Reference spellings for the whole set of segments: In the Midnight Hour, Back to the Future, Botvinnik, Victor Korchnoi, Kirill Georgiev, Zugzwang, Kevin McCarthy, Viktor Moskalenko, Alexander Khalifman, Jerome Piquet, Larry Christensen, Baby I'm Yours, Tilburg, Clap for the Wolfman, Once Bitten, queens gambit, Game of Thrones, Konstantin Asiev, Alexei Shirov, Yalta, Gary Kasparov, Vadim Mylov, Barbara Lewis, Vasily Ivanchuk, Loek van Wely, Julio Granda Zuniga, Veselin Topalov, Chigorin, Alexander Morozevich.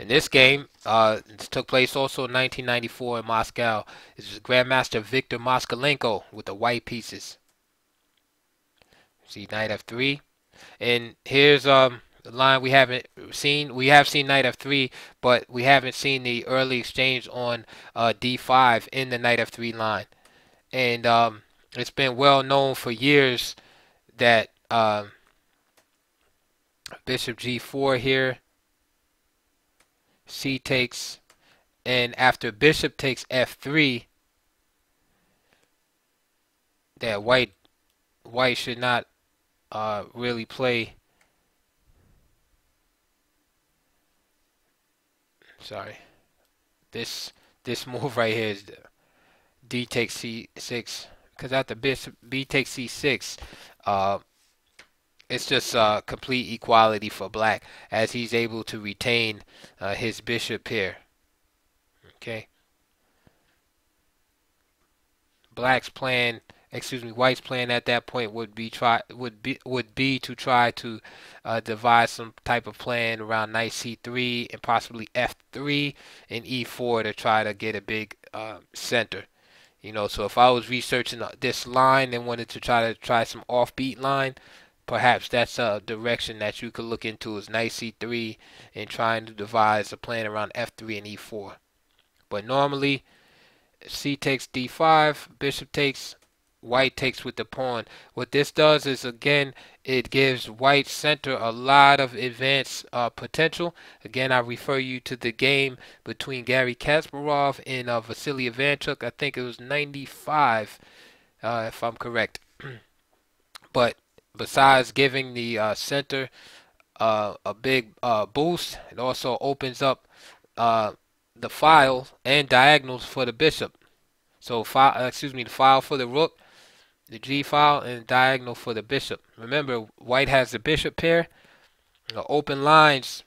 In this game, it took place also in 1994 in Moscow. This was Grandmaster Viktor Moskalenko with the white pieces. See knight f3, and here's the line we haven't seen. We have seen knight f3, but we haven't seen the early exchange on d5 in the knight f3 line. And it's been well known for years that bishop g4 here, c takes, and after bishop takes f3, that white should not really play. Sorry, this move right here is d takes c6, because after bishop b takes c6, it's just complete equality for black, as he's able to retain his bishop here. Okay. Black's plan, excuse me, white's plan at that point would be to try to devise some type of plan around knight c3 and possibly f3 and e4 to try to get a big center. You know, so if I was researching this line and wanted to try some offbeat line, perhaps that's a direction that you could look into, is knight c3 and trying to devise a plan around f3 and e4. But normally, c takes d5, bishop takes, white takes with the pawn. What this does is, again, it gives white center a lot of advanced potential. Again, I refer you to the game between Gary Kasparov and Vasily Ivanchuk. I think it was 95, if I'm correct. But besides giving the center a big boost, it also opens up the file and diagonals for the bishop. So the file for the rook, the G file, and diagonal for the bishop. Remember, white has the bishop pair. You know, open lines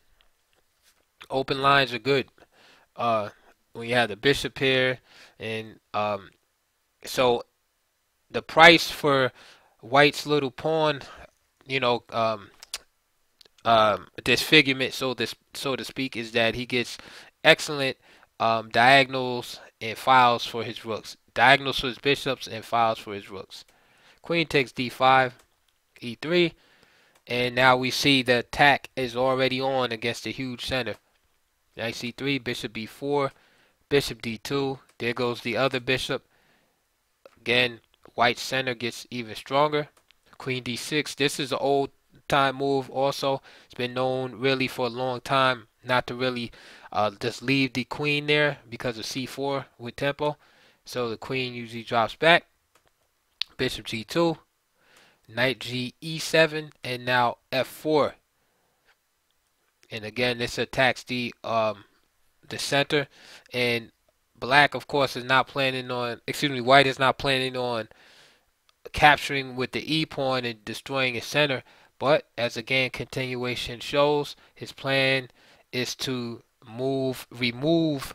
are good when you have the bishop pair, and so the price for white's little pawn, you know, disfigurement, so to speak, is that he gets excellent diagonals and files for his rooks. Diagonals for his bishops and files for his rooks. Queen takes d5, e3, and now we see the attack is already on against the huge center. Knight c3, bishop b4, bishop d2. There goes the other bishop. Again, white center gets even stronger. Queen d6. This is an old time move also. It's been known really for a long time not to really just leave the queen there because of c4 with tempo. So the queen usually drops back. Bishop g2. Knight g e7. And now f4. And again, this attacks the center. And black, of course, is not planning on, excuse me, white is not planning on capturing with the e pawn and destroying its center. But as again continuation shows, his plan is to remove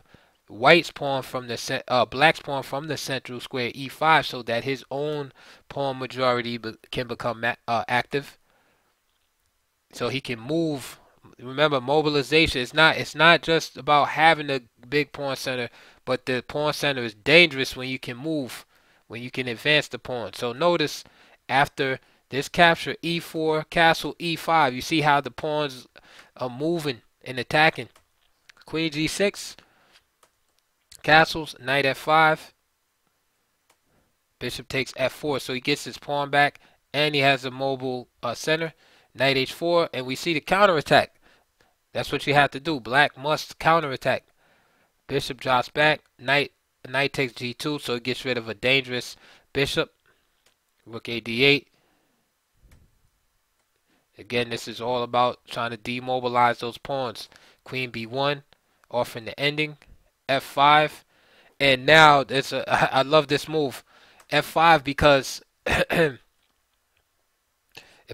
white's pawn from the black's pawn from the central square e5, so that his own pawn majority can become active. So he can move. Remember, mobilization is not just about having a big pawn center, but the pawn center is dangerous when you can move, when you can advance the pawn. So notice after this capture, e4, castle, e5, you see how the pawns are moving and attacking. Queen g6, castles, knight f5, bishop takes f4. So he gets his pawn back, and he has a mobile center. Knight h4, and we see the counterattack. That's what you have to do. Black must counterattack. Bishop drops back. Knight takes g2, so it gets rid of a dangerous bishop. Rook ad8. Again, this is all about trying to demobilize those pawns. Queen b1, offering the ending. f5, and now it's I love this move, f5, because it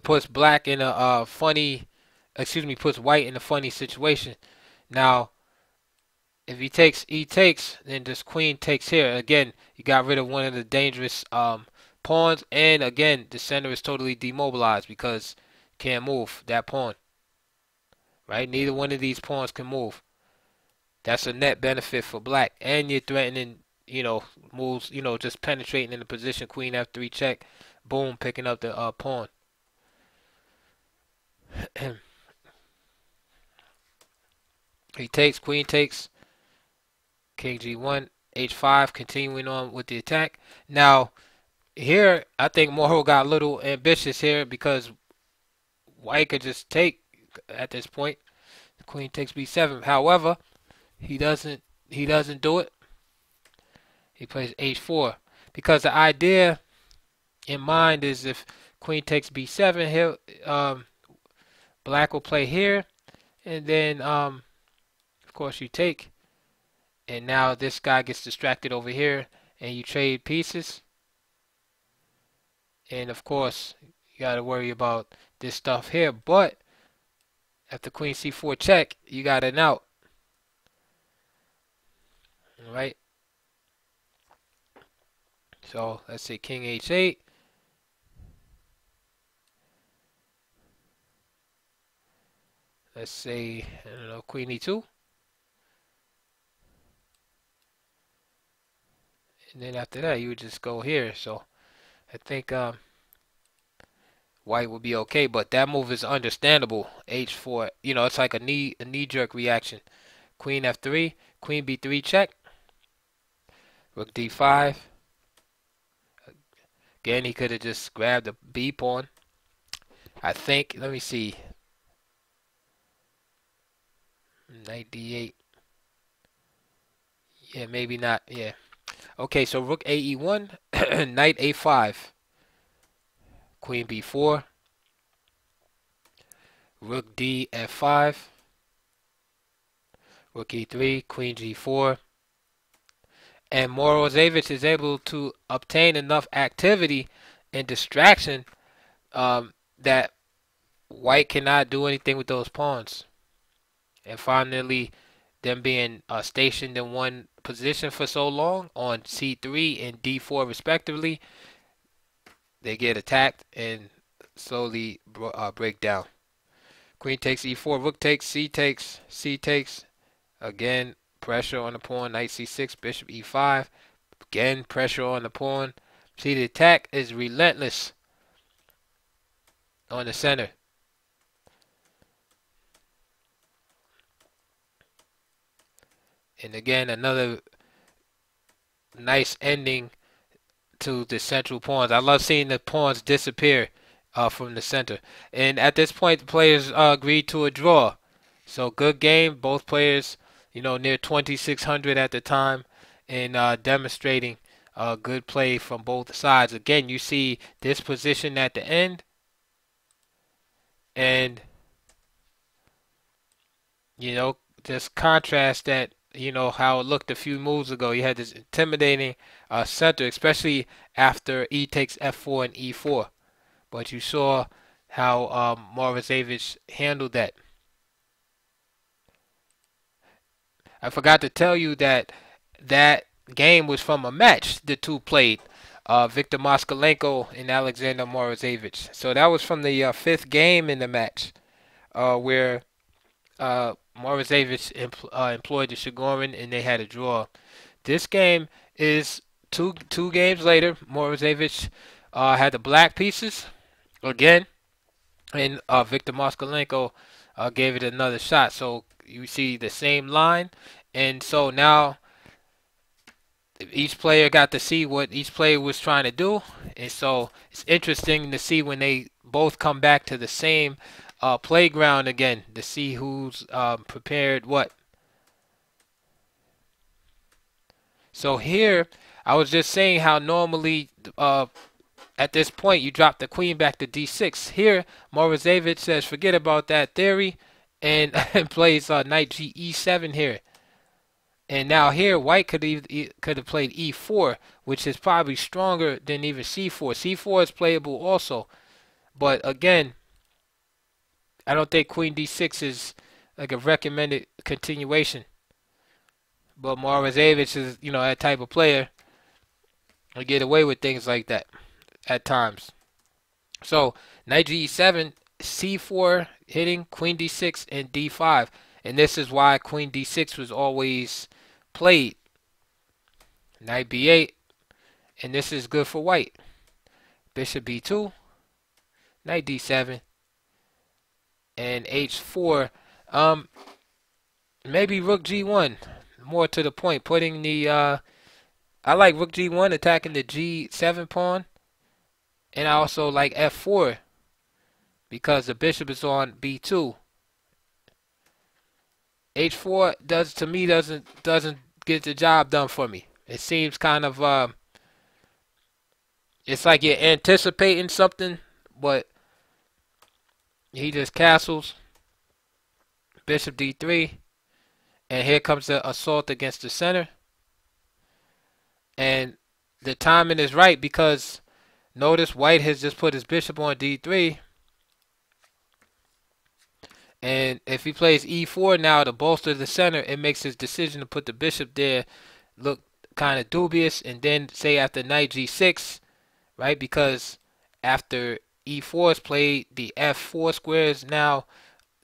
puts black in a puts white in a funny situation. Now, if he takes, e takes, then this queen takes here. Again, you got rid of one of the dangerous pawns, and again, the center is totally demobilized because can't move that pawn. Right? Neither one of these pawns can move. That's a net benefit for black. And you're threatening, you know, moves, you know, just penetrating in the position, queen f3 check, boom, picking up the pawn. He takes, queen takes, king g1, h5, continuing on with the attack. Now, here, I think Moro got a little ambitious here because white could just take at this point. The queen takes b7. However, he doesn't do it. He plays h4 because the idea in mind is if queen takes b7 here, black will play here, and then of course you take, and now this guy gets distracted over here, and you trade pieces, and of course you got to worry about this stuff here. But after queen c4 check, you got an out. All right. So let's say king h8. Let's say, I don't know, queen e2. And then after that, you would just go here. So I think white would be okay, but that move is understandable. h4, you know, it's like a knee-jerk reaction. Queen f3, queen b3 check. Rook d5. Again, he could have just grabbed the b pawn. I think, let me see. Knight d8. Yeah, maybe not. Yeah. Okay, so rook a e1, knight a5, queen b4, rook d f5, rook e3, queen g4. And Morozevich is able to obtain enough activity and distraction that white cannot do anything with those pawns. And finally, them being stationed in one position for so long on c3 and d4 respectively, they get attacked and slowly break down. Queen takes e4, rook takes, c takes. Again, pressure on the pawn. Knight c6, bishop e5. Again, pressure on the pawn. See, the attack is relentless on the center. And again, another nice ending to the central pawns. I love seeing the pawns disappear from the center. And at this point, the players agreed to a draw. So good game. Both players, you know, near 2,600 at the time, and demonstrating good play from both sides. Again, you see this position at the end. And, you know, just contrast that. You know how it looked a few moves ago. You had this intimidating center, especially after e takes f4 and e4. But you saw how Morozevich handled that. I forgot to tell you that that game was from a match the two played, Viktor Moskalenko and Alexander Morozevich. So that was from the fifth game in the match, where Morozevich employed the Chigorin, and they had a draw. This game is two games later. Morozevich had the black pieces again, and Victor Moskalenko gave it another shot. So you see the same line, and so now each player got to see what each player was trying to do, and so it's interesting to see when they both come back to the same playground again to see who's prepared what. So here I was just saying how normally at this point you drop the queen back to d6. Here Morozevich says forget about that theory and plays knight g e7 here. And now here white could have played e4, which is probably stronger than even c4. c4 is playable also, but again, I don't think queen d6 is like a recommended continuation. But Morozevich is, you know, that type of player to get away with things like that at times. So knight g7, c4 hitting, queen d6, and d5. And this is why queen d6 was always played. Knight b8. And this is good for white. Bishop b2. Knight d7. And h4. Maybe rook g1. More to the point. Putting the... I like rook g1 attacking the g7 pawn. And I also like f4. Because the bishop is on b2. h4 does, to me, doesn't get the job done for me. It seems kind of it's like you're anticipating something, but he just castles. Bishop d3, and here comes the assault against the center. And the timing is right, because notice white has just put his bishop on d3. And if he plays e4 now to bolster the center, it makes his decision to put the bishop there look kind of dubious. And then say after knight g6, right? Because after e4 is played, the f4 square is now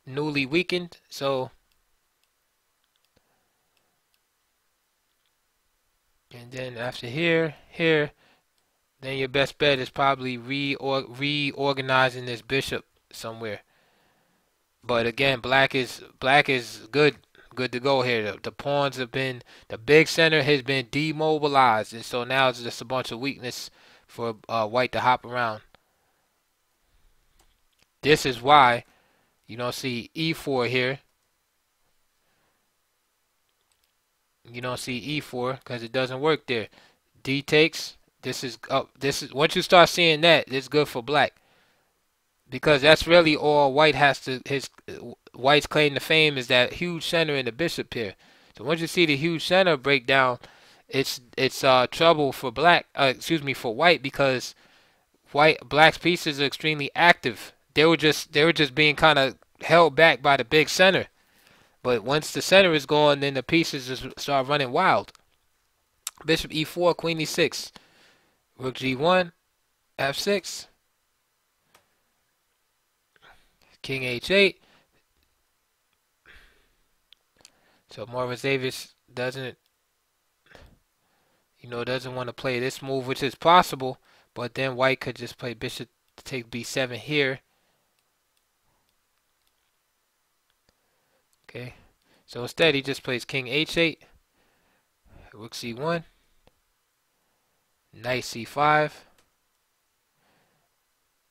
newly weakened. So, and then after here, then your best bet is probably reorganizing this bishop somewhere. But again, black is good to go here. The pawns have been, the big center has been demobilized, and so now it's just a bunch of weakness for white to hop around. This is why you don't see e4 here. You don't see e4 because it doesn't work there. D takes. This is once you start seeing that, it's good for black. Because that's really all white has to, white's claim to fame is that huge center in the bishop here. So once you see the huge center break down, it's trouble for black, for white, because black's pieces are extremely active. They were just being kind of held back by the big center. But once the center is gone, then the pieces just start running wild. Bishop e4, queen e6, rook g1, f6. King h8. So Morozevich doesn't want to play this move, which is possible, but then white could just play bishop to take b7 here. Okay. So instead he just plays king h8, rook c1, knight c5.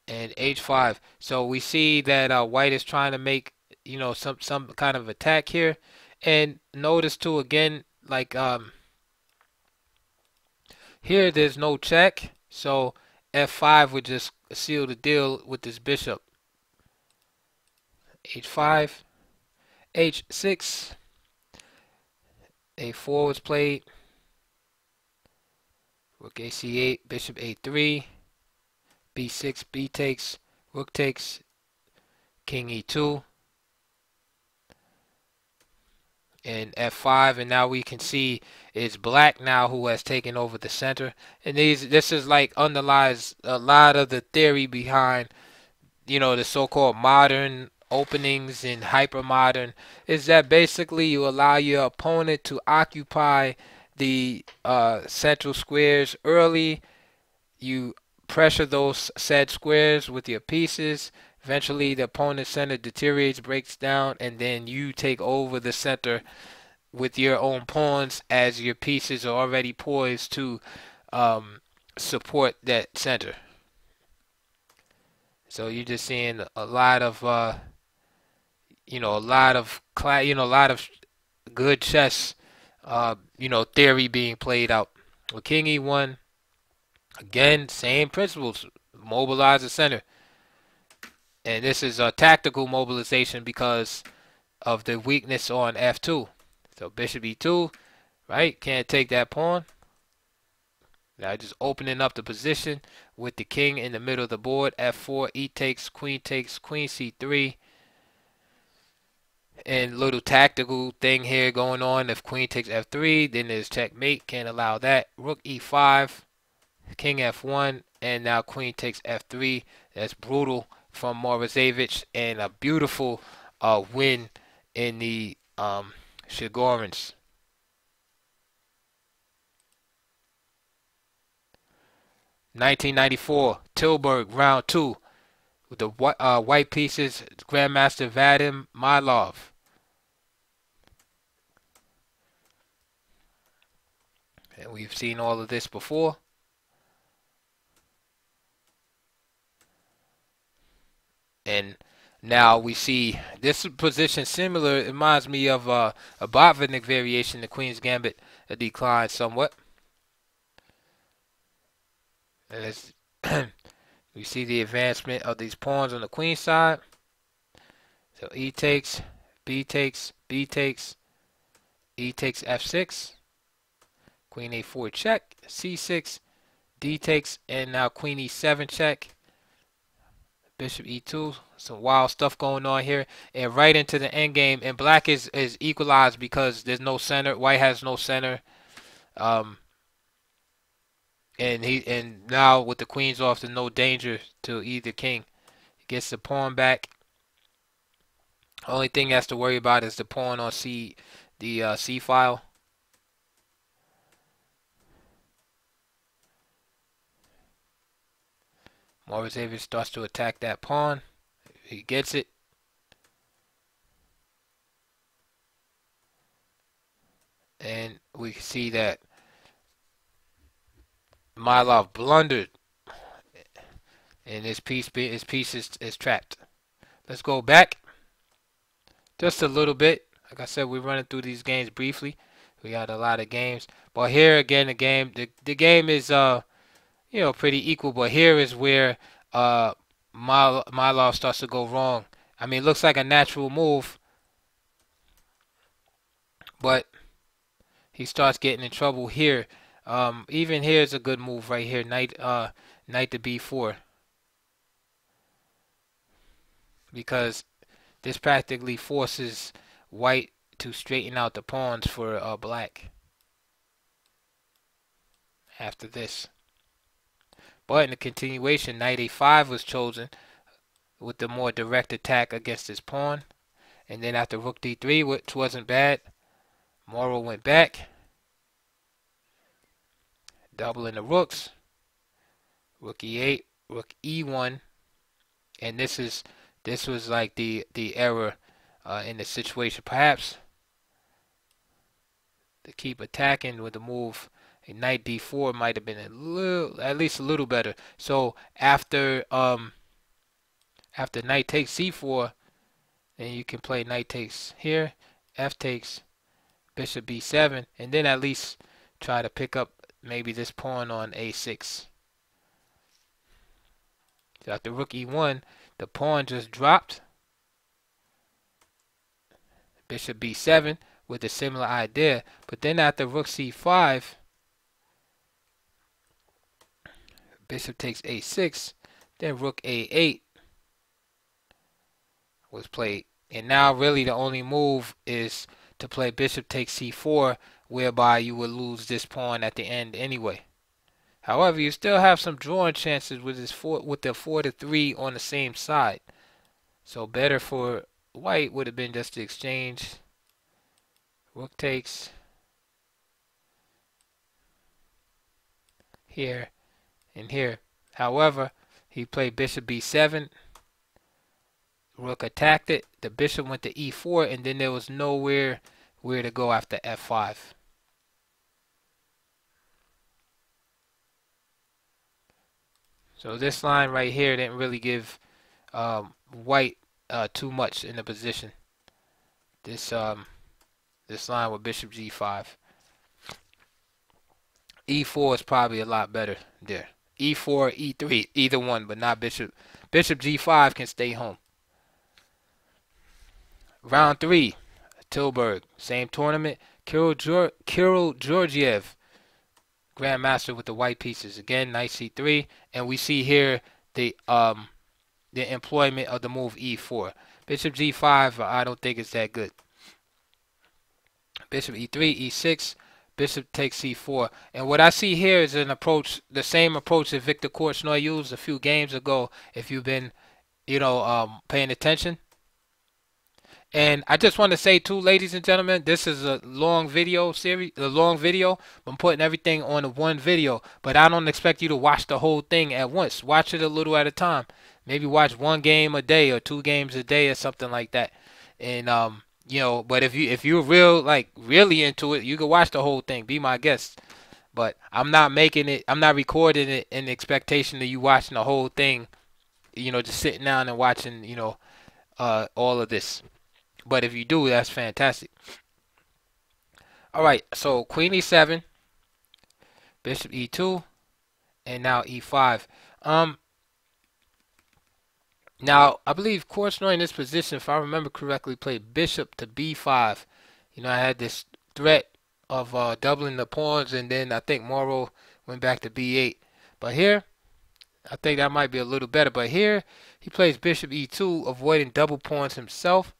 And h5. So we see that white is trying to make, you know, some kind of attack here. And notice too, again, like here there's no check, so f5 would just seal the deal with this bishop. h5, h6, a4 was played, rook ac8, bishop a3. b6, b takes, rook takes, king e2, and f5. And now we can see it's black now who has taken over the center. And this is like underlies a lot of the theory behind, you know, the so-called modern openings and hyper-modern, is that basically you allow your opponent to occupy the central squares early. You pressure those said squares with your pieces. Eventually the opponent's center deteriorates, breaks down, and then you take over the center with your own pawns, as your pieces are already poised to support that center. So you're just seeing a lot of a lot of good chess theory being played out. With king e1, again, same principles. Mobilize the center. And this is a tactical mobilization because of the weakness on f2. So bishop e2, right? Can't take that pawn. Now just opening up the position with the king in the middle of the board. f4, e takes, queen c3. And little tactical thing here going on. If queen takes f3, then there's checkmate. Can't allow that. Rook e5. King f1, and now queen takes f3. That's brutal from Morozevich, and a beautiful win in the Chigorin's. '94 Tilburg round two with the white pieces, Grandmaster Vadim Mylov. And we've seen all of this before. And now we see this position similar. It reminds me of a Botvinnik variation. The Queen's Gambit declined somewhat. And we see the advancement of these pawns on the queen side. So E takes, B takes, B takes, E takes F6. Queen A4 check, C6, D takes, and now Queen E7 check. Bishop E2, some wild stuff going on here, and right into the endgame. And black is equalized because there's no center. White has no center. And now with the queens off, there's no danger to either king. He gets the pawn back. Only thing he has to worry about is the pawn on C, the C file. Morozevich starts to attack that pawn. He gets it. And we can see that Mylov blundered, and his piece is trapped. Let's go back just a little bit. Like I said, we're running through these games briefly. We got a lot of games, but here again, the game is you know, pretty equal. But here is where Mylov starts to go wrong. I mean, it looks like a natural move, but he starts getting in trouble here. Even here is a good move right here. Knight to B4, because this practically forces white to straighten out the pawns for black. After this, but in the continuation, Knight A5 was chosen with the more direct attack against his pawn, and then after Rook D3, which wasn't bad, Moro went back. Doubling the rooks, Rook E8, Rook E1, and this was like the error in the situation. Perhaps to keep attacking with the move, a Knight D4 might have been a little, at least a little better. So after Knight takes C4, then you can play Knight takes here, F takes, Bishop B7, and then at least try to pick up maybe this pawn on A6. So after Rook E1, the pawn just dropped. Bishop B7 with a similar idea. But then after Rook C5, Bishop takes A6. Then Rook A8 was played. And now really the only move is to play Bishop takes C4, whereby you would lose this pawn at the end anyway. However, you still have some drawing chances with this with the 4 to 3 on the same side. So better for white would have been just to exchange. Rook takes here and here. However, he played Bishop B7. Rook attacked it. The bishop went to E4, and then there was nowhere where to go after F5. So this line right here didn't really give white too much in the position. This line with Bishop G5. E4 is probably a lot better there. E4, E3, either one, but not Bishop. Bishop G5 can stay home. Round 3. Tilburg, same tournament. Kirill Georgiev, grandmaster with the white pieces. Again, Knight C3, and we see here the employment of the move E4. Bishop G5, I don't think it's that good. Bishop E3, E6, Bishop takes C4. And what I see here is an approach, the same approach that Victor Korchnoi used a few games ago. If you've been, paying attention. And I just want to say too, ladies and gentlemen, this is a long video series, a long video. I'm putting everything on one video, but I don't expect you to watch the whole thing at once. Watch it a little at a time. Maybe watch one game a day or two games a day or something like that. And you know, but if you're real, like really into it, you can watch the whole thing. Be my guest. But I'm not making it, I'm not recording it in the expectation that you watching the whole thing, you know, just sitting down and watching, you know, all of this. But if you do, that's fantastic. All right, so queen e7, bishop e2, and now e5. Now, I believe Korchnoi in this position, if I remember correctly, played bishop to b5. You know, I had this threat of doubling the pawns, and then I think Moro went back to b8. But here, I think that might be a little better. But here, he plays bishop e2, avoiding double pawns himself.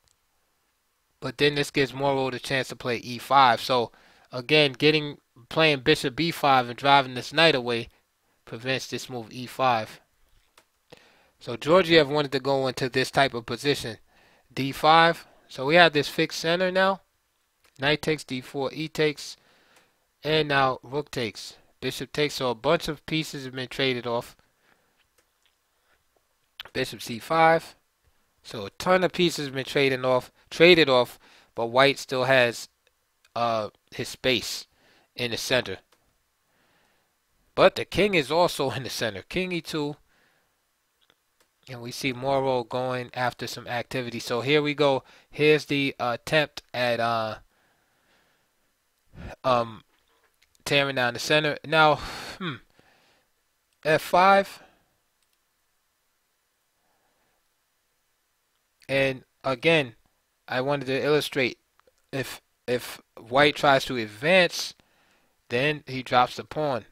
But then this gives Moro the chance to play e5. So again, playing bishop b5 and driving this knight away prevents this move e5. So Georgiev wanted to go into this type of position, d5. So we have this fixed center now. Knight takes d4, e takes, and now rook takes, bishop takes. So a bunch of pieces have been traded off. Bishop c5. So a ton of pieces have been traded off, but White still has his space in the center. But the king is also in the center. King e2, and we see Moro going after some activity. So here we go. Here's the attempt at tearing down the center. Now, f5. And again, I wanted to illustrate if White tries to advance, then he drops the pawn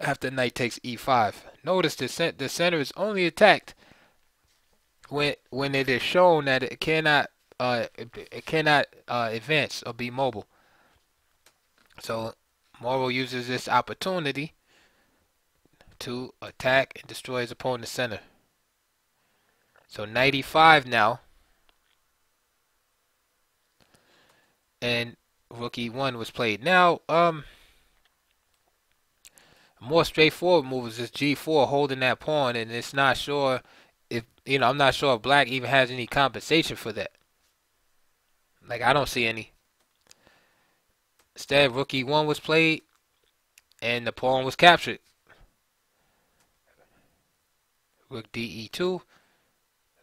after knight takes e5. Notice the center is only attacked when it is shown that it cannot advance or be mobile. So Moro uses this opportunity to attack and destroy his opponent's center. So knight e5 now. And rook e1 was played. Now, a more straightforward move is this g4, holding that pawn, and it's not sure if, you know, I'm not sure if Black even has any compensation for that. Like, I don't see any. Instead, rook e1 was played, and the pawn was captured. Rook d e2,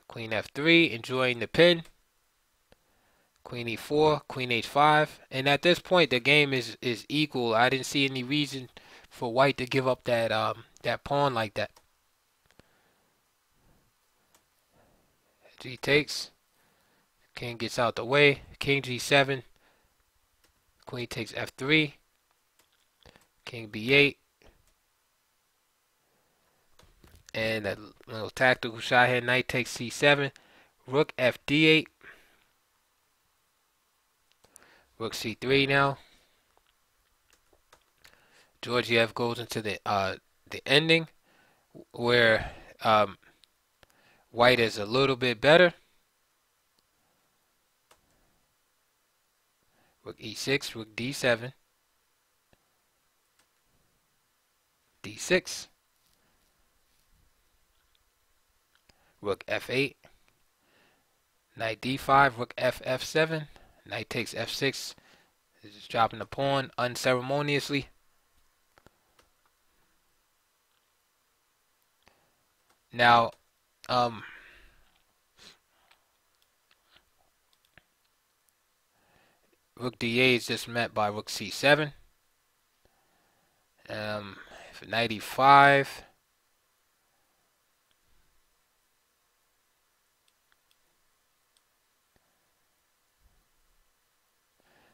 queen f3, enjoying the pin. Queen e4, queen h5, and at this point the game is equal. I didn't see any reason for White to give up that that pawn like that. G takes, king gets out the way. King g7, queen takes f3, king b8, and a little tactical shot here. Knight takes c7, rook fd8. Rook c3 now. Georgiev goes into the ending, where White is a little bit better. Rook e6, rook d7, d6, rook f8, knight d5, rook f7. Knight takes f6, just dropping the pawn unceremoniously. Now, rook d8 is just met by rook c7. For knight e5,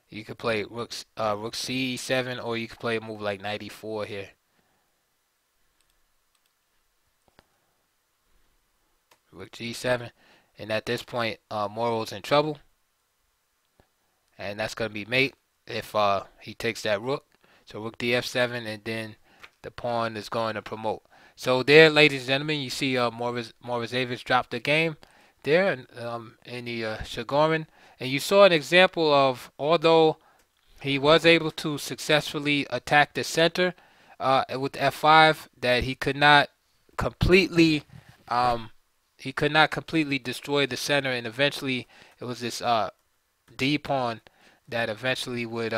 you could play rook c7, or you could play a move like knight e4 here. Rook g7. And at this point, Moro's in trouble. And that's going to be mate if he takes that rook. So rook df7, and then the pawn is going to promote. So there, ladies and gentlemen, you see Morozevich dropped the game. there in the Chigorin. And you saw an example of, although he was able to successfully attack the center with F5, that he could not completely destroy the center, and eventually it was this D pawn that eventually would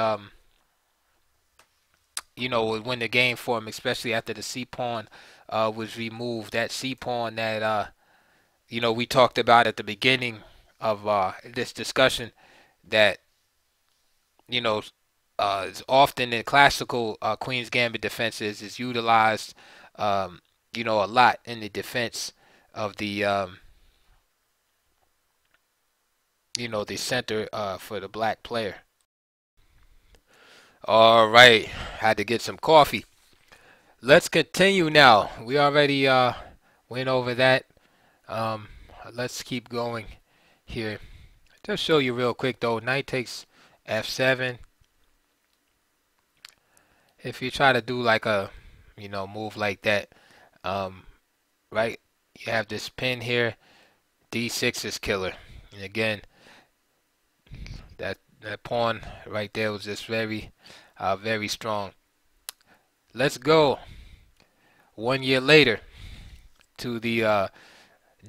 you know, would win the game for him, especially after the C pawn was removed. That C pawn that you know, we talked about at the beginning of this discussion, that you know is often in classical Queen's Gambit defenses is utilized you know, a lot in the defense of the you know, the center for the black player. All right, had to get some coffee. Let's continue now. We already went over that. Let's keep going here. Just show you real quick though. Knight takes F7. If you try to do like a, you know, move like that, right? You have this pin here. D6 is killer. And again, that pawn right there was just very, very strong. Let's go 1 year later to the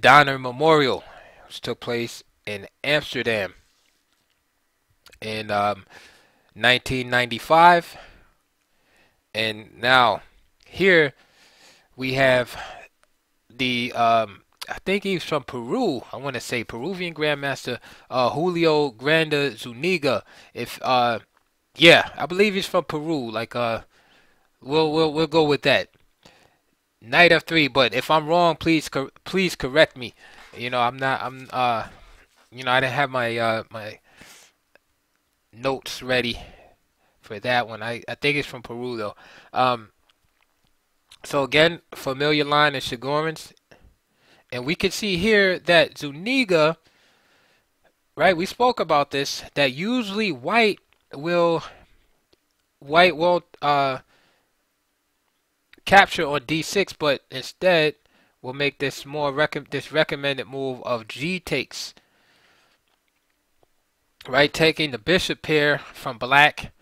Donner Memorial, which took place in Amsterdam in 1995. And now here we have the I think he's from Peru. I want to say Peruvian Grandmaster Julio Granda Zuniga. If yeah, I believe he's from Peru. Like we'll go with that. Knight F3, but if I'm wrong, please correct me. You know, I'm you know, I didn't have my my notes ready for that one. I think it's from Peru though. So again, familiar line in Chigorin's. And we can see here that Zuniga, right, we spoke about this, that usually white won't capture on D6, but instead will make this recommended move of G takes, right, taking the bishop pair from black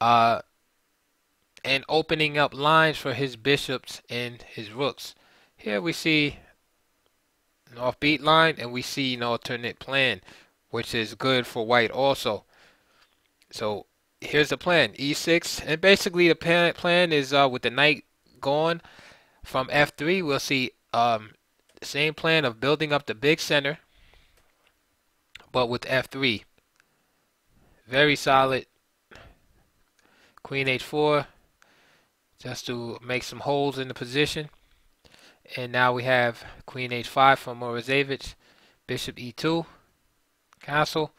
and opening up lines for his bishops and his rooks. Here we see an offbeat line, and we see an alternate plan, which is good for white also. So here's the plan: E6, and basically the plan is with the knight gone from F3, we'll see the same plan of building up the big center, but with F3. Very solid. Queen H4, just to make some holes in the position. And now we have Queen H5 from Morozevich, Bishop E2, castle,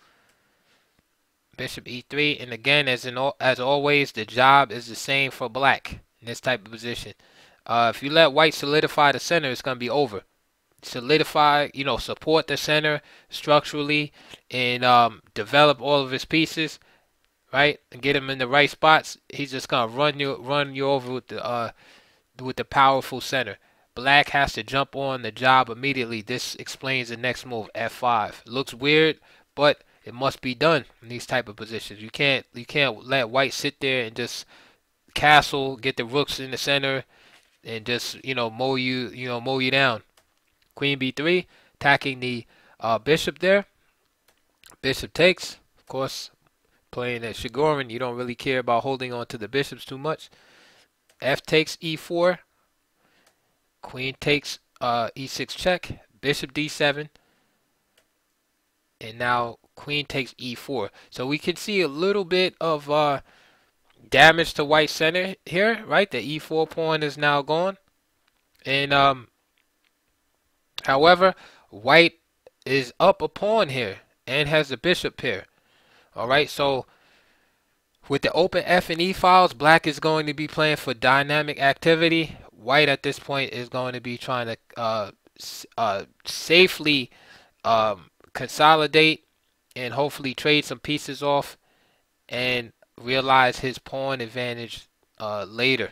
Bishop E3, and again, as always, the job is the same for black in this type of position. If you let white solidify the center, it's going to be over. Solidify, you know, support the center structurally, and develop all of his pieces, right, and get him in the right spots. He's just going to run you over with the powerful center. Black has to jump on the job immediately. This explains the next move, F5. Looks weird, but it must be done in these type of positions. You can't let white sit there and just castle, get the rooks in the center, and just, you know, mow you down. Queen B3, attacking the bishop there. Bishop takes, of course, playing at Chigorin. You don't really care about holding on to the bishops too much. F takes E4. Queen takes E6 check, Bishop D7, and now Queen takes E4. So we can see a little bit of damage to white center here, right? The E4 pawn is now gone. And however, white is up a pawn here and has the bishop pair. All right, so with the open F and E files, black is going to be playing for dynamic activity. White at this point is going to be trying to safely consolidate and hopefully trade some pieces off and realize his pawn advantage later.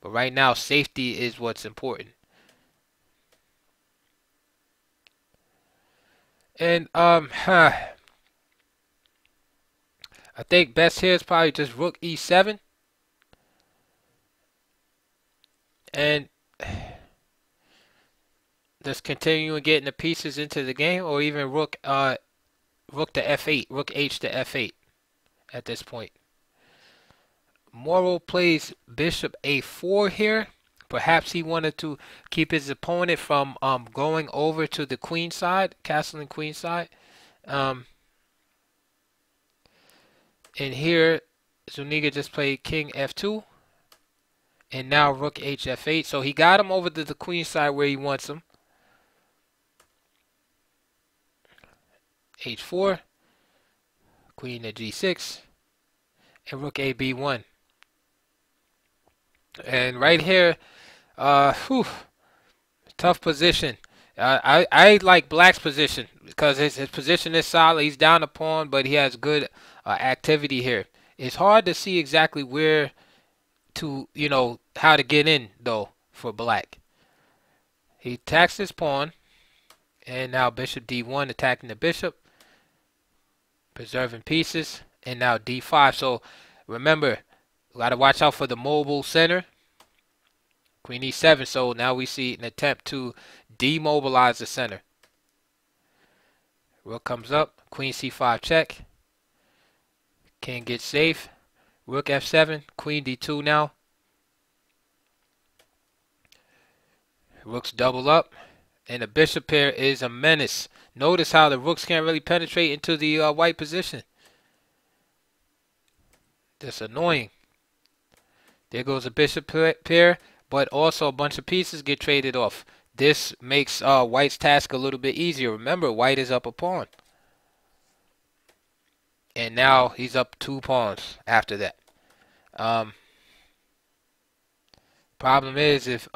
But right now, safety is what's important. And I think best here is probably just rook e7. And just continuing getting the pieces into the game, or even rook to f8, rook h to f8 at this point. Moro plays bishop a4 here. Perhaps he wanted to keep his opponent from going over to the queen side, castling queen side. And here, Zuniga just played king f2. And now rook hf8. So he got him over to the queen side where he wants him. h4. Queen to g6. And rook ab1. And right here, tough position. I like Black's position because his position is solid. He's down a pawn, but he has good activity here. It's hard to see exactly where to, you know, how to get in, though, for Black. He attacks this pawn, and now bishop d1, attacking the bishop, preserving pieces, and now d5. So remember, got to watch out for the mobile center. Queen e7. So now we see an attempt to demobilize the center. Rook comes up. Queen c5 check. King gets safe. Rook f7. Queen d2 now. Rooks double up. And the bishop here is a menace. Notice how the rooks can't really penetrate into the white position. That's annoying. There goes a bishop pair, but also a bunch of pieces get traded off. This makes White's task a little bit easier. Remember, White is up a pawn. And now he's up two pawns after that. Problem is, if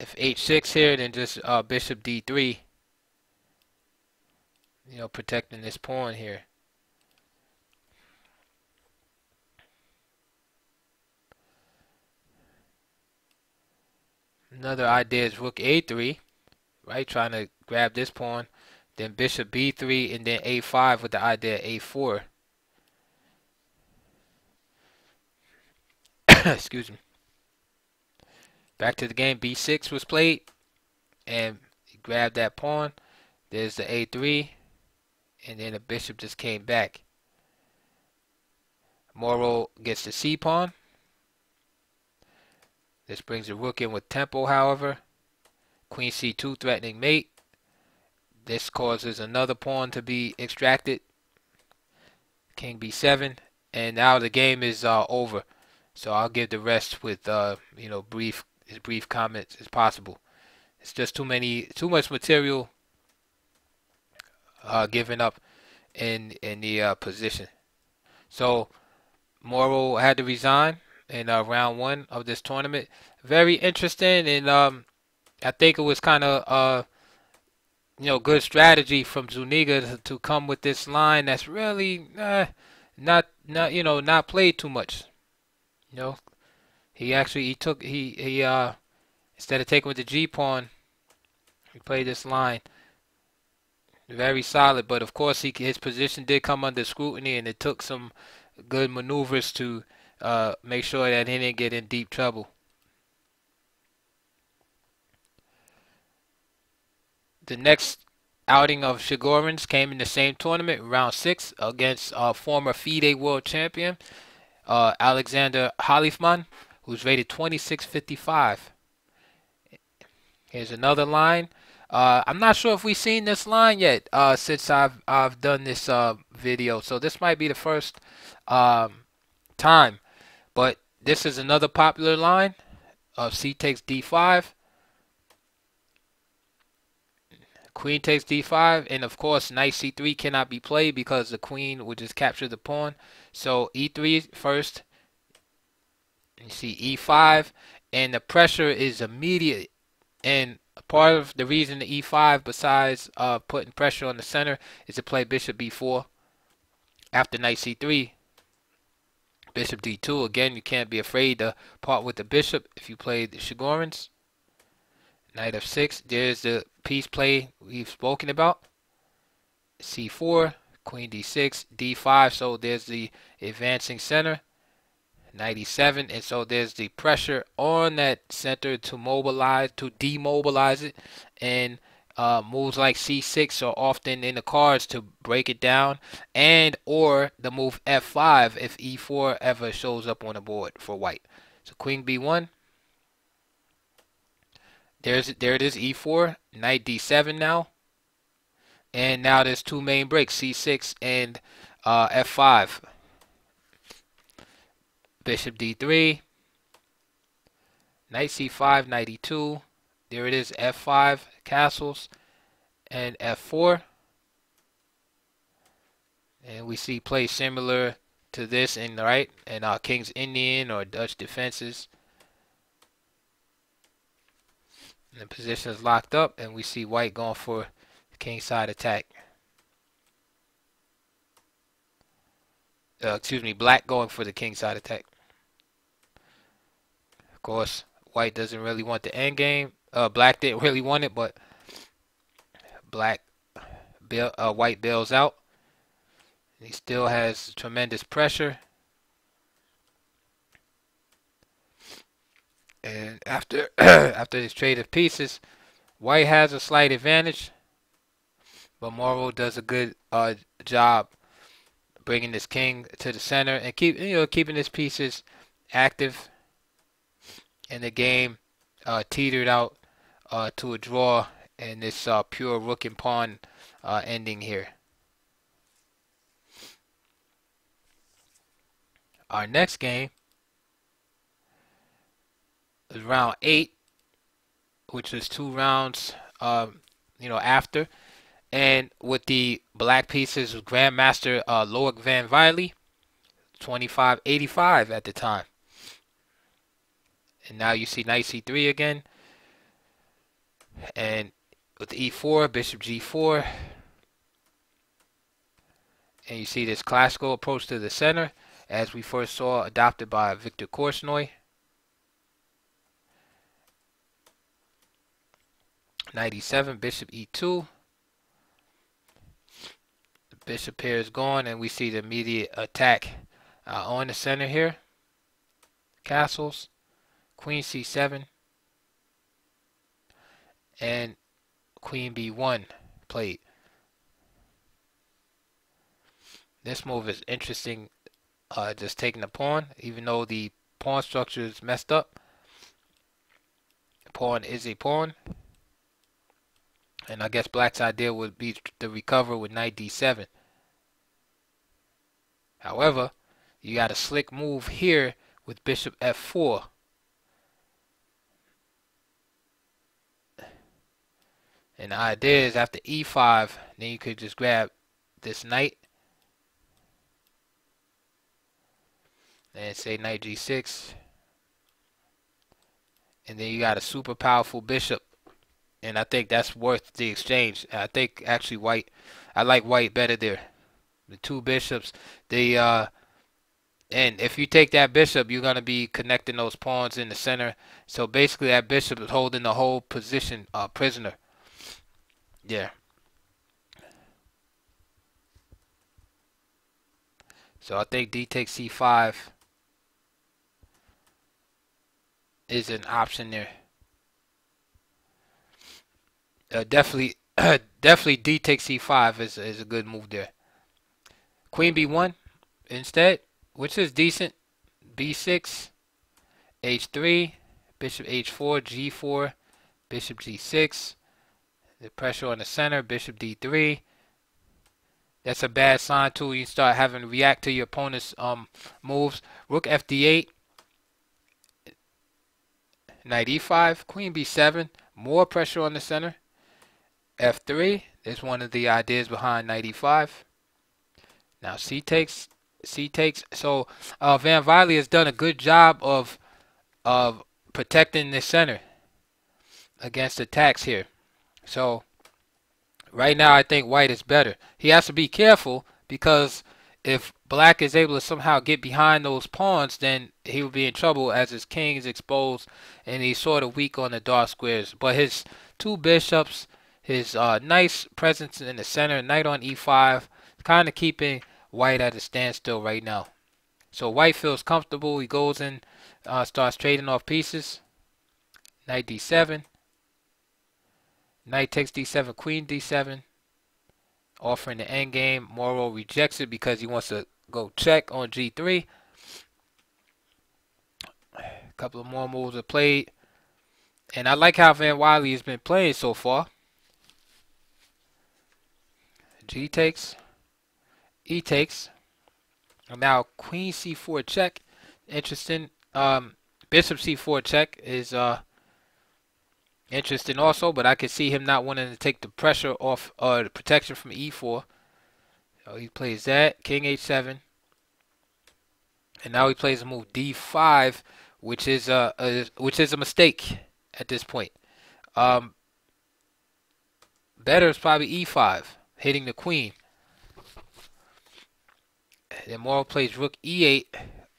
h6 here, then just bishop d3. You know, protecting this pawn here. Another idea is rook a3, right? Trying to grab this pawn. Then bishop b3 and then a5 with the idea a4. Excuse me. Back to the game. b6 was played. And he grabbed that pawn. There's the a3. And then the bishop just came back. Moro gets the c pawn. This brings the rook in with tempo, however. Queen c2 threatening mate. This causes another pawn to be extracted. King b7. And now the game is over. So I'll give the rest with you know, brief comments as possible. It's just too much material given up in the position. So Moro had to resign in round one of this tournament. Very interesting, and I think it was kind of you know, good strategy from Zuniga to come with this line that's really not you know, not played too much. You know, he actually he instead of taking with the G pawn, he played this line very solid. But of course, his position did come under scrutiny, and it took some good maneuvers to make sure that he didn't get in deep trouble. The next outing of Chigorin's came in the same tournament, round 6, against former FIDE world champion Alexander Khalifman, who's rated 2655. Here's another line. I'm not sure if we've seen this line yet since I've done this video, so this might be the first time. But this is another popular line of c takes d5, queen takes d5, and of course knight c3 cannot be played because the queen will just capture the pawn. So e3 first, you see e5, and the pressure is immediate. And part of the reason to e5, besides putting pressure on the center, is to play bishop b4 after knight c3. Bishop d2, again, you can't be afraid to part with the bishop if you play the Chigorin's. Knight f6. There's the piece play we've spoken about. c4, queen d6, d5. So there's the advancing center. Knight e7. And so there's the pressure on that center to mobilize, to demobilize it. And moves like c6 are often in the cards to break it down, and or the move f5 if e4 ever shows up on the board for white. So queen b1. There it is, e4, knight d7 now. And now there's two main breaks, c6 and f5. Bishop d3, knight c5, knight e2. There it is, f5, castles, and f4. And we see play similar to this in the right, in our King's Indian or Dutch defenses. And the position is locked up, and we see white going for the kingside attack. Black going for the kingside attack. Of course, white doesn't really want the endgame. Black didn't really want it, but white bails out. He still has tremendous pressure. And after this trade of pieces, white has a slight advantage. But Moro does a good job bringing this king to the center and keeping his pieces active. And the game teetered out to a draw in this pure rook and pawn ending here. Our next game is round 8, which is 2 rounds after, and with the black pieces Grandmaster Loek van Wely, 2585 at the time. And now you see knight c3 again, and with e4, bishop g4, and you see this classical approach to the center as we first saw, adopted by Victor Korchnoi. Knight e7, bishop e2. The bishop pair is gone, and we see the immediate attack on the center here. Castles, queen c7, and queen b1 played. This move is interesting. Just taking the pawn, even though the pawn structure is messed up. The pawn is a pawn, and I guess black's idea would be to recover with knight d7. However, you got a slick move here with bishop f4. And the idea is after e5, then you could just grab this knight and say knight g6, and then you got a super powerful bishop, and I think that's worth the exchange. I think actually I like white better there. The two bishops, and if you take that bishop, you're gonna be connecting those pawns in the center. So basically, that bishop is holding the whole position prisoner. Yeah. So I think d takes c5. is an option there. Definitely d takes c5 is a good move there. Queen b1 instead, which is decent. b6, h3, bishop h4, g4, bishop g6. The pressure on the center, bishop d3. That's a bad sign too. You start having to react to your opponent's moves. Rook fd8. Knight e5, queen b7, more pressure on the center. f3 is one of the ideas behind knight e5. Now c takes. So Van Wely has done a good job of protecting the center against attacks here. So right now I think white is better. He has to be careful, because if black is able to somehow get behind those pawns, then he will be in trouble, as his king is exposed and he's sort of weak on the dark squares. But his two bishops, his nice presence in the center, knight on e5, kind of keeping white at a standstill right now. So white feels comfortable. He goes in, starts trading off pieces. Knight d7. Knight takes d7, queen d7. Offering the endgame. Moro rejects it because he wants to go check on g3. A couple of more moves are played. And I like how Van Wely has been playing so far. G takes. E takes. And now queen c4 check. Interesting. Bishop c4 check is interesting also, but I could see him not wanting to take the pressure off, the protection from e4. So he plays that, king h7, and now he plays a move d5, which is a mistake at this point. Better is probably e5, hitting the queen. Then Moro plays rook e8,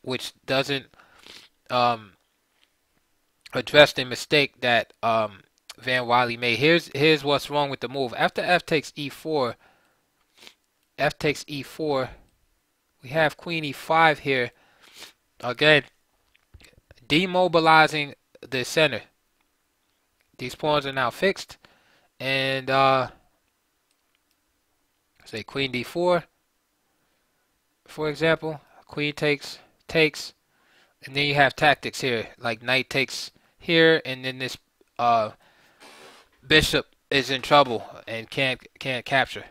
which doesn't address the mistake that Van Wely made. Here's what's wrong with the move. After f takes e4, we have queen e5 here again, demobilizing the center. These pawns are now fixed, and say queen d4, for example. Queen takes, and then you have tactics here like knight takes here, and then this bishop is in trouble and can't capture.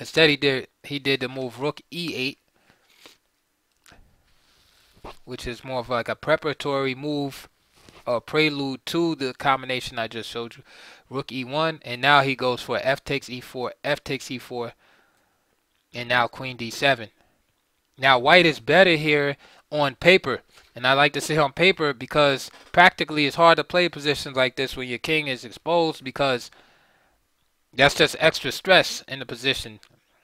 Instead, he did the move rook e8, which is more of like a preparatory move or prelude to the combination I just showed you, rook e1, and now he goes for f takes e4, and now queen d7. Now white is better here on paper, and I like to say on paper because practically it's hard to play positions like this when your king is exposed, because that's just extra stress in the position.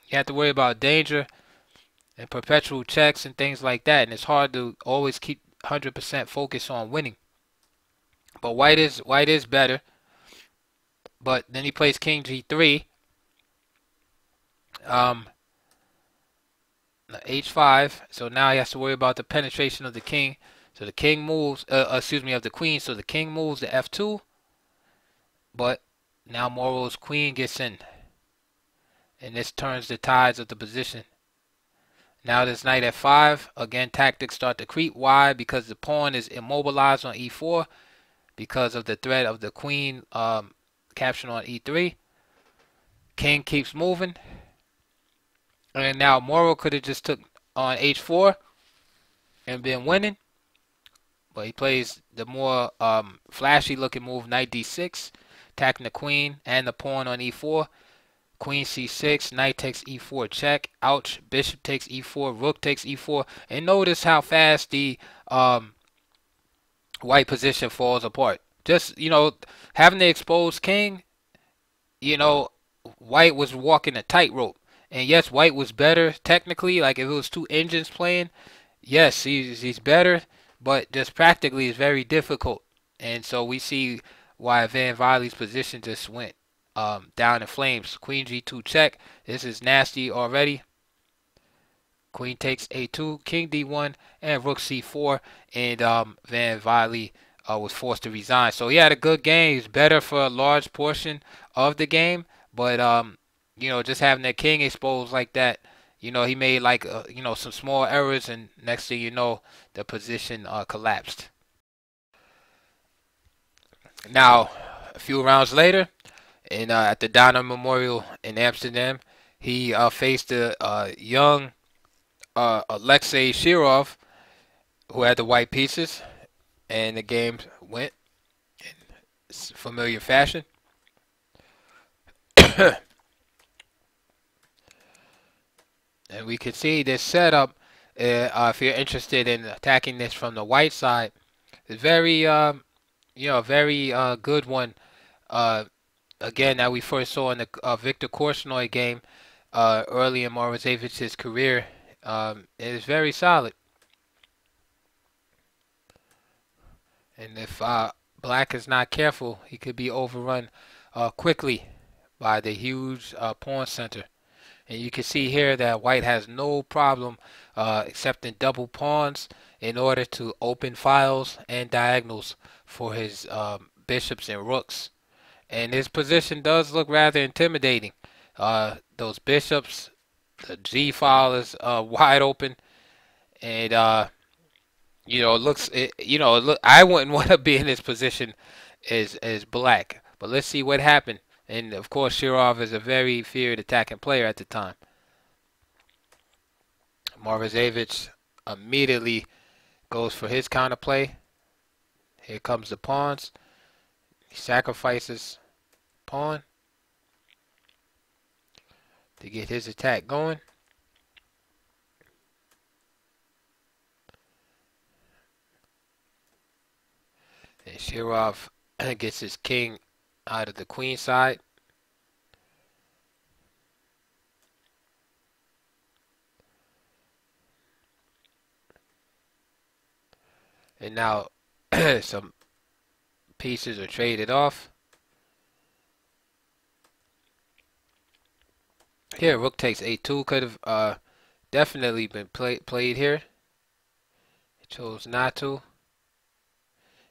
You have to worry about danger and perpetual checks and things like that, and it's hard to always keep 100% focus on winning. But white is better. But then he plays king g3, h5, so now he has to worry about the penetration of the king. So the king moves, of the queen, so the king moves to f2, but now Moro's queen gets in, and this turns the tides of the position. Now this knight f5, again tactics start to creep. Why? Because the pawn is immobilized on e4 because of the threat of the queen capturing on e3. King keeps moving. And now Moro could have just took on h4 and been winning, but he plays the more flashy looking move, knight d6, attacking the queen and the pawn on e4. Queen c6, knight takes e4 check, ouch, bishop takes e4, rook takes e4, and notice how fast the white position falls apart. Just, you know, having the exposed king, you know, white was walking a tightrope. And yes, white was better technically. Like if it was two engines playing, yes, he's better. But just practically, it's very difficult. And so we see why Van Wely's position just went down in flames. Queen g2 check. This is nasty already. Queen takes a2, king d1, and rook c4. And Van Wely was forced to resign. So he had a good game. He's better for a large portion of the game, but you know, just having that king exposed like that, you know, he made like, you know, some small errors, and next thing you know, the position collapsed. Now, a few rounds later, and at the Donner Memorial in Amsterdam, he faced a young Alexei Shirov, who had the white pieces, and the game went in familiar fashion. And we can see this setup, if you're interested in attacking this from the white side, it's very, you know, very good one again, that we first saw in the Victor Korchnoi game early in Morozevich's career. It is very solid. And if Black is not careful, he could be overrun quickly by the huge pawn center. And you can see here that White has no problem accepting double pawns in order to open files and diagonals for his bishops and rooks. And his position does look rather intimidating. Those bishops, the G file is wide open, and you know, it looks, I wouldn't want to be in this position as Black. But let's see what happened. And of course, Shirov is a very feared attacking player at the time. Morozevich immediately goes for his counterplay. Here comes the pawns. He sacrifices pawn to get his attack going. And Shirov gets his king out of the queen side. And now some pieces are traded off. Here, rook takes a2 could have definitely been played here. He chose not to.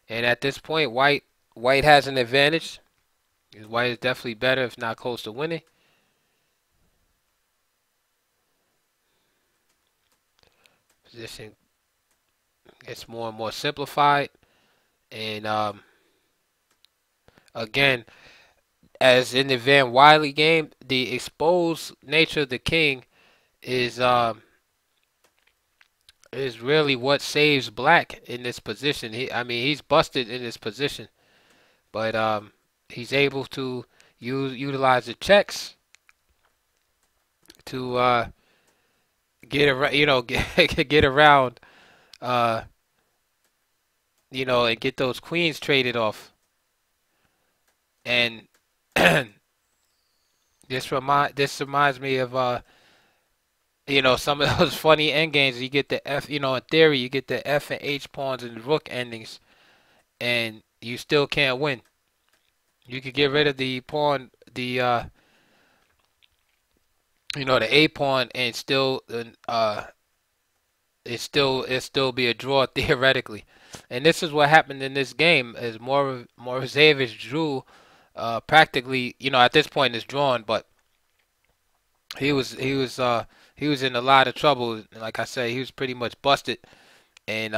And at this point, White has an advantage. White is definitely better, if not close to winning. Position gets more and more simplified, and again, as in the Van Wely game, the exposed nature of the king is really what saves Black in this position. He's busted in this position, but he's able to utilize the checks to get around, get around, and get those queens traded off. And this reminds me of some of those funny end games. You get the f, in theory, you get the f and h pawns and rook endings, and you still can't win. You could get rid of the pawn, the the a pawn, and still it still be a draw theoretically. And this is what happened in this game, as Morozevich drew practically, at this point it's drawn, but he was in a lot of trouble. Like I say, he was pretty much busted, and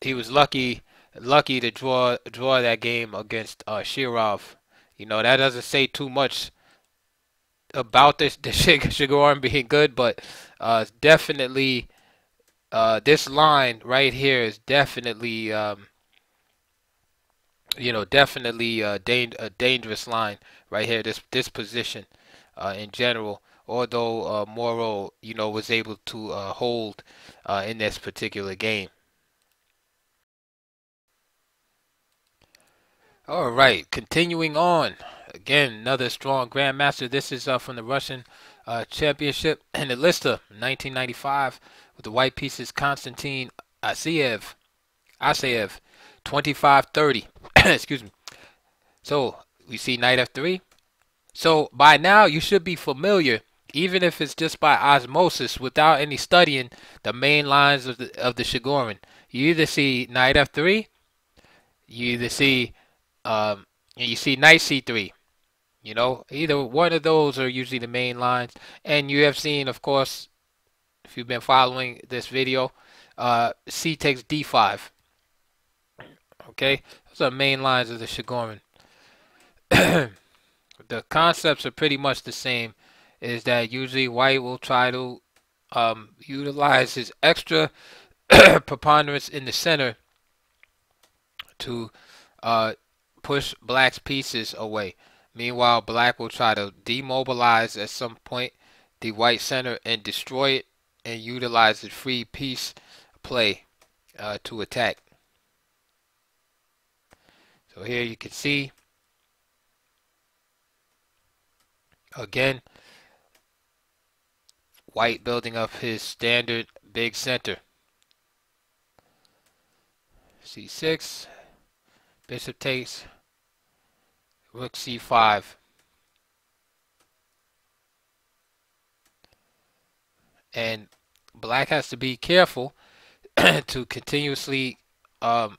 he was lucky to draw that game against Shirov. That doesn't say too much about this, the Chigorin being good, but definitely this line right here is definitely definitely a dangerous line right here, this position in general, although Moro was able to hold in this particular game. All right, continuing on. Again, another strong grandmaster. This is from the Russian Championship in the Lista, 1995, with the white pieces Konstantin Asiev, 25-30. Excuse me. So we see knight f3. So by now you should be familiar, even if it's just by osmosis, without any studying, the main lines of the Chigorin. You either see knight f3, you either see and you see knight c3. Either one of those are usually the main lines. And you have seen, of course, if you've been following this video, c takes d5. Okay, those are the main lines of the Chigorin. The concepts are pretty much the same, is that usually White will try to utilize his extra preponderance in the center to push Black's pieces away. Meanwhile, Black will try to demobilize at some point the white center and destroy it, and utilize the free piece play to attack. So here you can see Again, White building up his standard big center. C6. Bishop takes. Rook C5. And Black has to be careful to continuously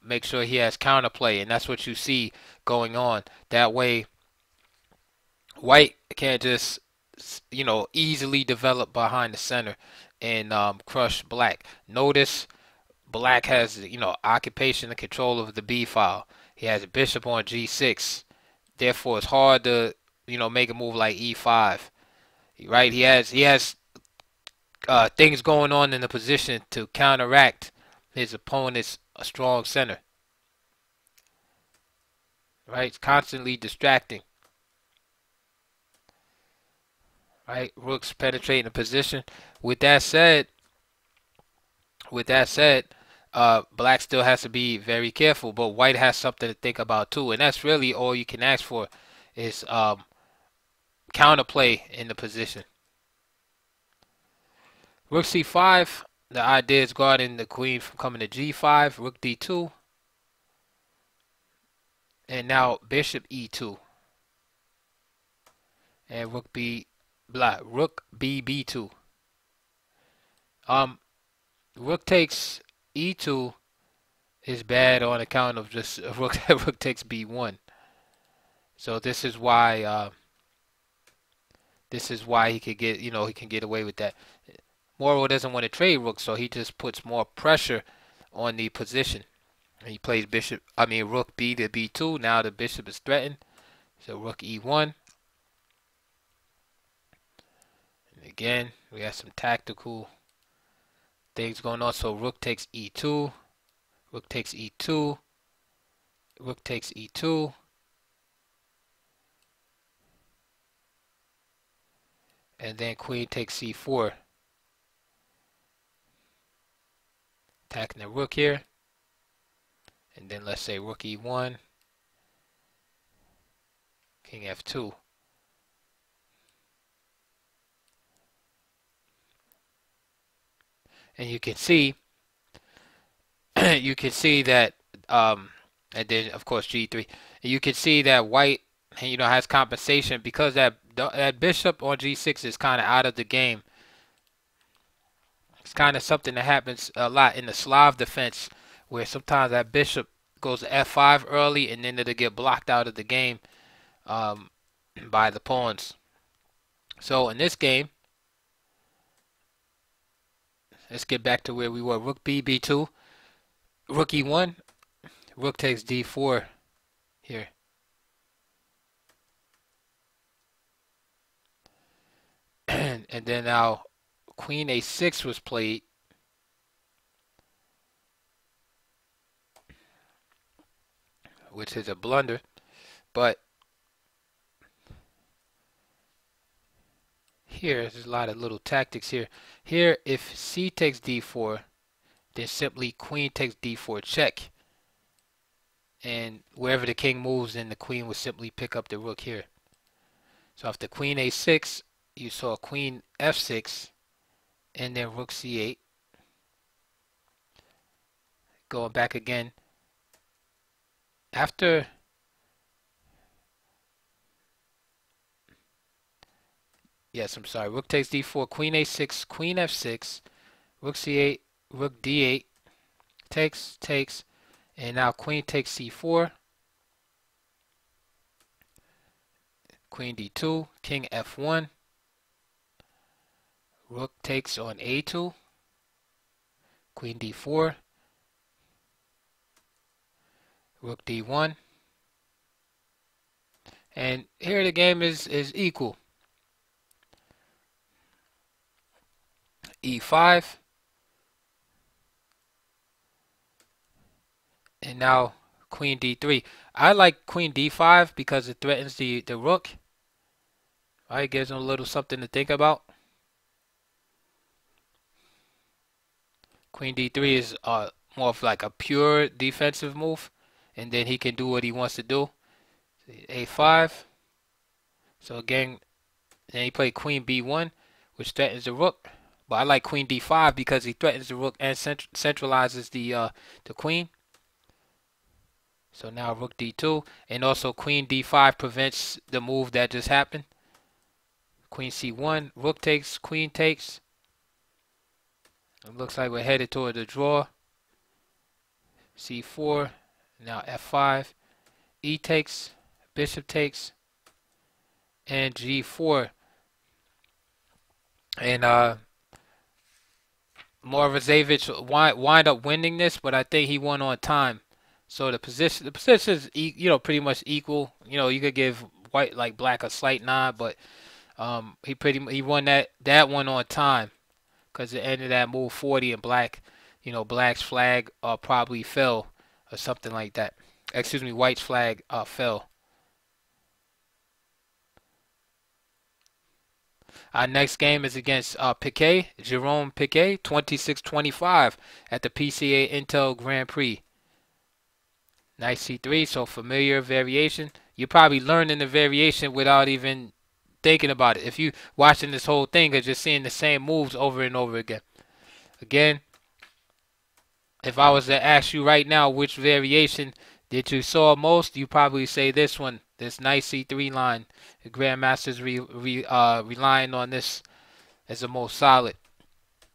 make sure he has counterplay, and that's what you see going on. That way, White can't just, you know, easily develop behind the center and crush Black. Notice Black has, you know, occupation and control of the B file. He has a bishop on G6. Therefore, it's hard to, you know, make a move like E5. Right? He has things going on in the position to counteract his opponent's strong center. Right? It's constantly distracting. Right? Rooks penetrating the position. With that said, Black still has to be very careful, but White has something to think about too, and that's really all you can ask for is counterplay in the position. Rook c5, the idea is guarding the queen from coming to g5, rook d2, and now bishop e2, and rook b b2. Rook takes e2 is bad on account of just rook takes b1. So this is why he could get, you know, he can get away with that. Moro doesn't want to trade rooks, so he just puts more pressure on the position. He plays rook B to B2. Now the bishop is threatened. So rook E1. And again, we have some tactical things going on. So rook takes E2. Rook takes E2. Rook takes E2. And then queen takes C4. Attacking the rook here, and then let's say rook e1, king f2. And you can see that and then of course g3. And you can see that White, you know, has compensation because that bishop on g6 is kind of out of the game. It's kind of something that happens a lot in the Slav defense, where sometimes that bishop goes to f5 early, and then it'll get blocked out of the game by the pawns. So in this game, let's get back to where we were. Rook b, b2, rook e1, rook takes d4 here. And then now queen a6 was played, which is a blunder, but here there's a lot of little tactics here. Here, if c takes d4, then simply queen takes d4 check, and wherever the king moves, then the queen would simply pick up the rook here. So after queen a6, you saw queen f6. And then rook c8. Going back again. After rook takes d4, queen a6, queen f6, rook c8, rook d8, takes, and now queen takes c4, queen d2, king f1. Rook takes on a2, queen d4, rook d1, and here the game is equal. e5, and now queen d3. I like queen d5 because it threatens the rook. All right, gives them a little something to think about. Queen d3 is more of like a pure defensive move, and then he can do what he wants to do. a5. So again, And he played queen b1, which threatens the rook. But I like queen d5 because he threatens the rook and centralizes the queen. So now rook d2. And also queen d5 prevents the move that just happened. Queen c1. Rook takes. Queen takes. It looks like we're headed toward the draw. c4. Now f5. E takes. Bishop takes. And g4. And Morozevich wind up winning this, but I think he won on time. So the position is pretty much equal. You know, you could give white like black a slight nod, but he won that one on time because the end of that move 40 and black, black's flag probably fell or something like that. Excuse me, white's flag fell. Our next game is against Piquet, Jerome Piquet, 26-25 at the PCA Intel Grand Prix. Knight c3, so familiar variation. You're probably learning the variation without even thinking about it. If you watching this whole thing, you're just seeing the same moves over and over again. Again, if I was to ask you right now which variation did you saw most, you probably say this one. This nice c3 line, the grandmaster's relying on this as the most solid.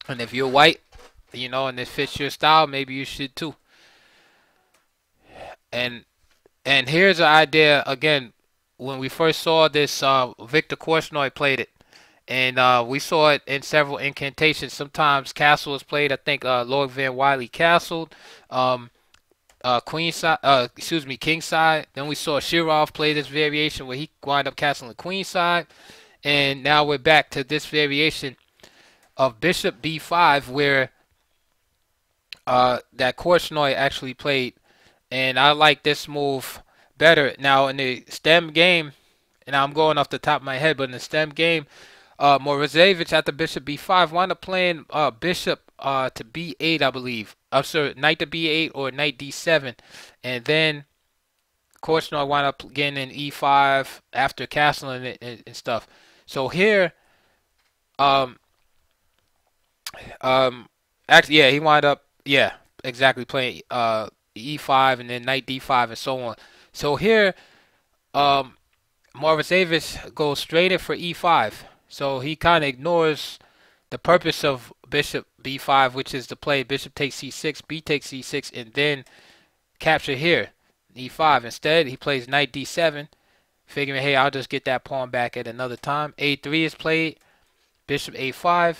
And if you're white, and it fits your style, maybe you should too. And here's the idea again. When we first saw this, Victor Korchnoi played it, and we saw it in several incantations. Sometimes castle is played. I think Loek van Wely castled. Queen side, excuse me, king side. Then we saw Shirov play this variation where he wound up castling queen side, and now we're back to this variation of bishop b5 where that Korchnoi actually played, and I like this move better. Now in the stem game, and I'm going off the top of my head, but in the stem game, Morozevich at the bishop b5 wound up playing bishop to b8, I believe. I'm sorry, knight to b8 or knight d7, and then Korchnoi wound up getting an e5 after castling it and stuff. So here, actually, yeah, he wound up, yeah, exactly, playing e5 and then knight d5 and so on. So here, Morozevich goes straight in for e5. So he kind of ignores the purpose of bishop b5, which is to play bishop takes c6, b takes c6, and then capture here, e5. Instead, he plays knight d7, figuring, hey, I'll just get that pawn back at another time. a3 is played, bishop a5,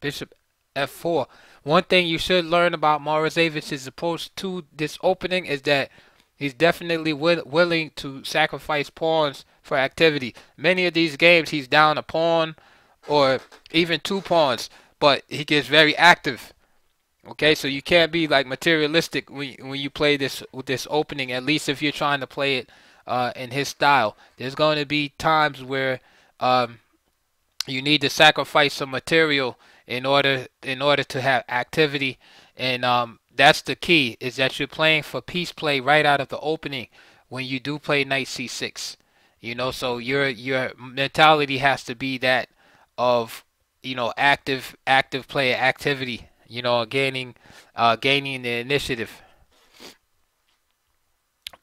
bishop f4. One thing you should learn about Morozevich's approach to this opening is that he's definitely willing to sacrifice pawns for activity. Many of these games, he's down a pawn or even two pawns, but he gets very active. Okay, so you can't be like materialistic when you play this with this opening. At least if you're trying to play it in his style, there's going to be times where you need to sacrifice some material in order to have activity, and that's the key, is that you're playing for piece play right out of the opening when you do play knight c6. So your mentality has to be that of active player activity, gaining the initiative.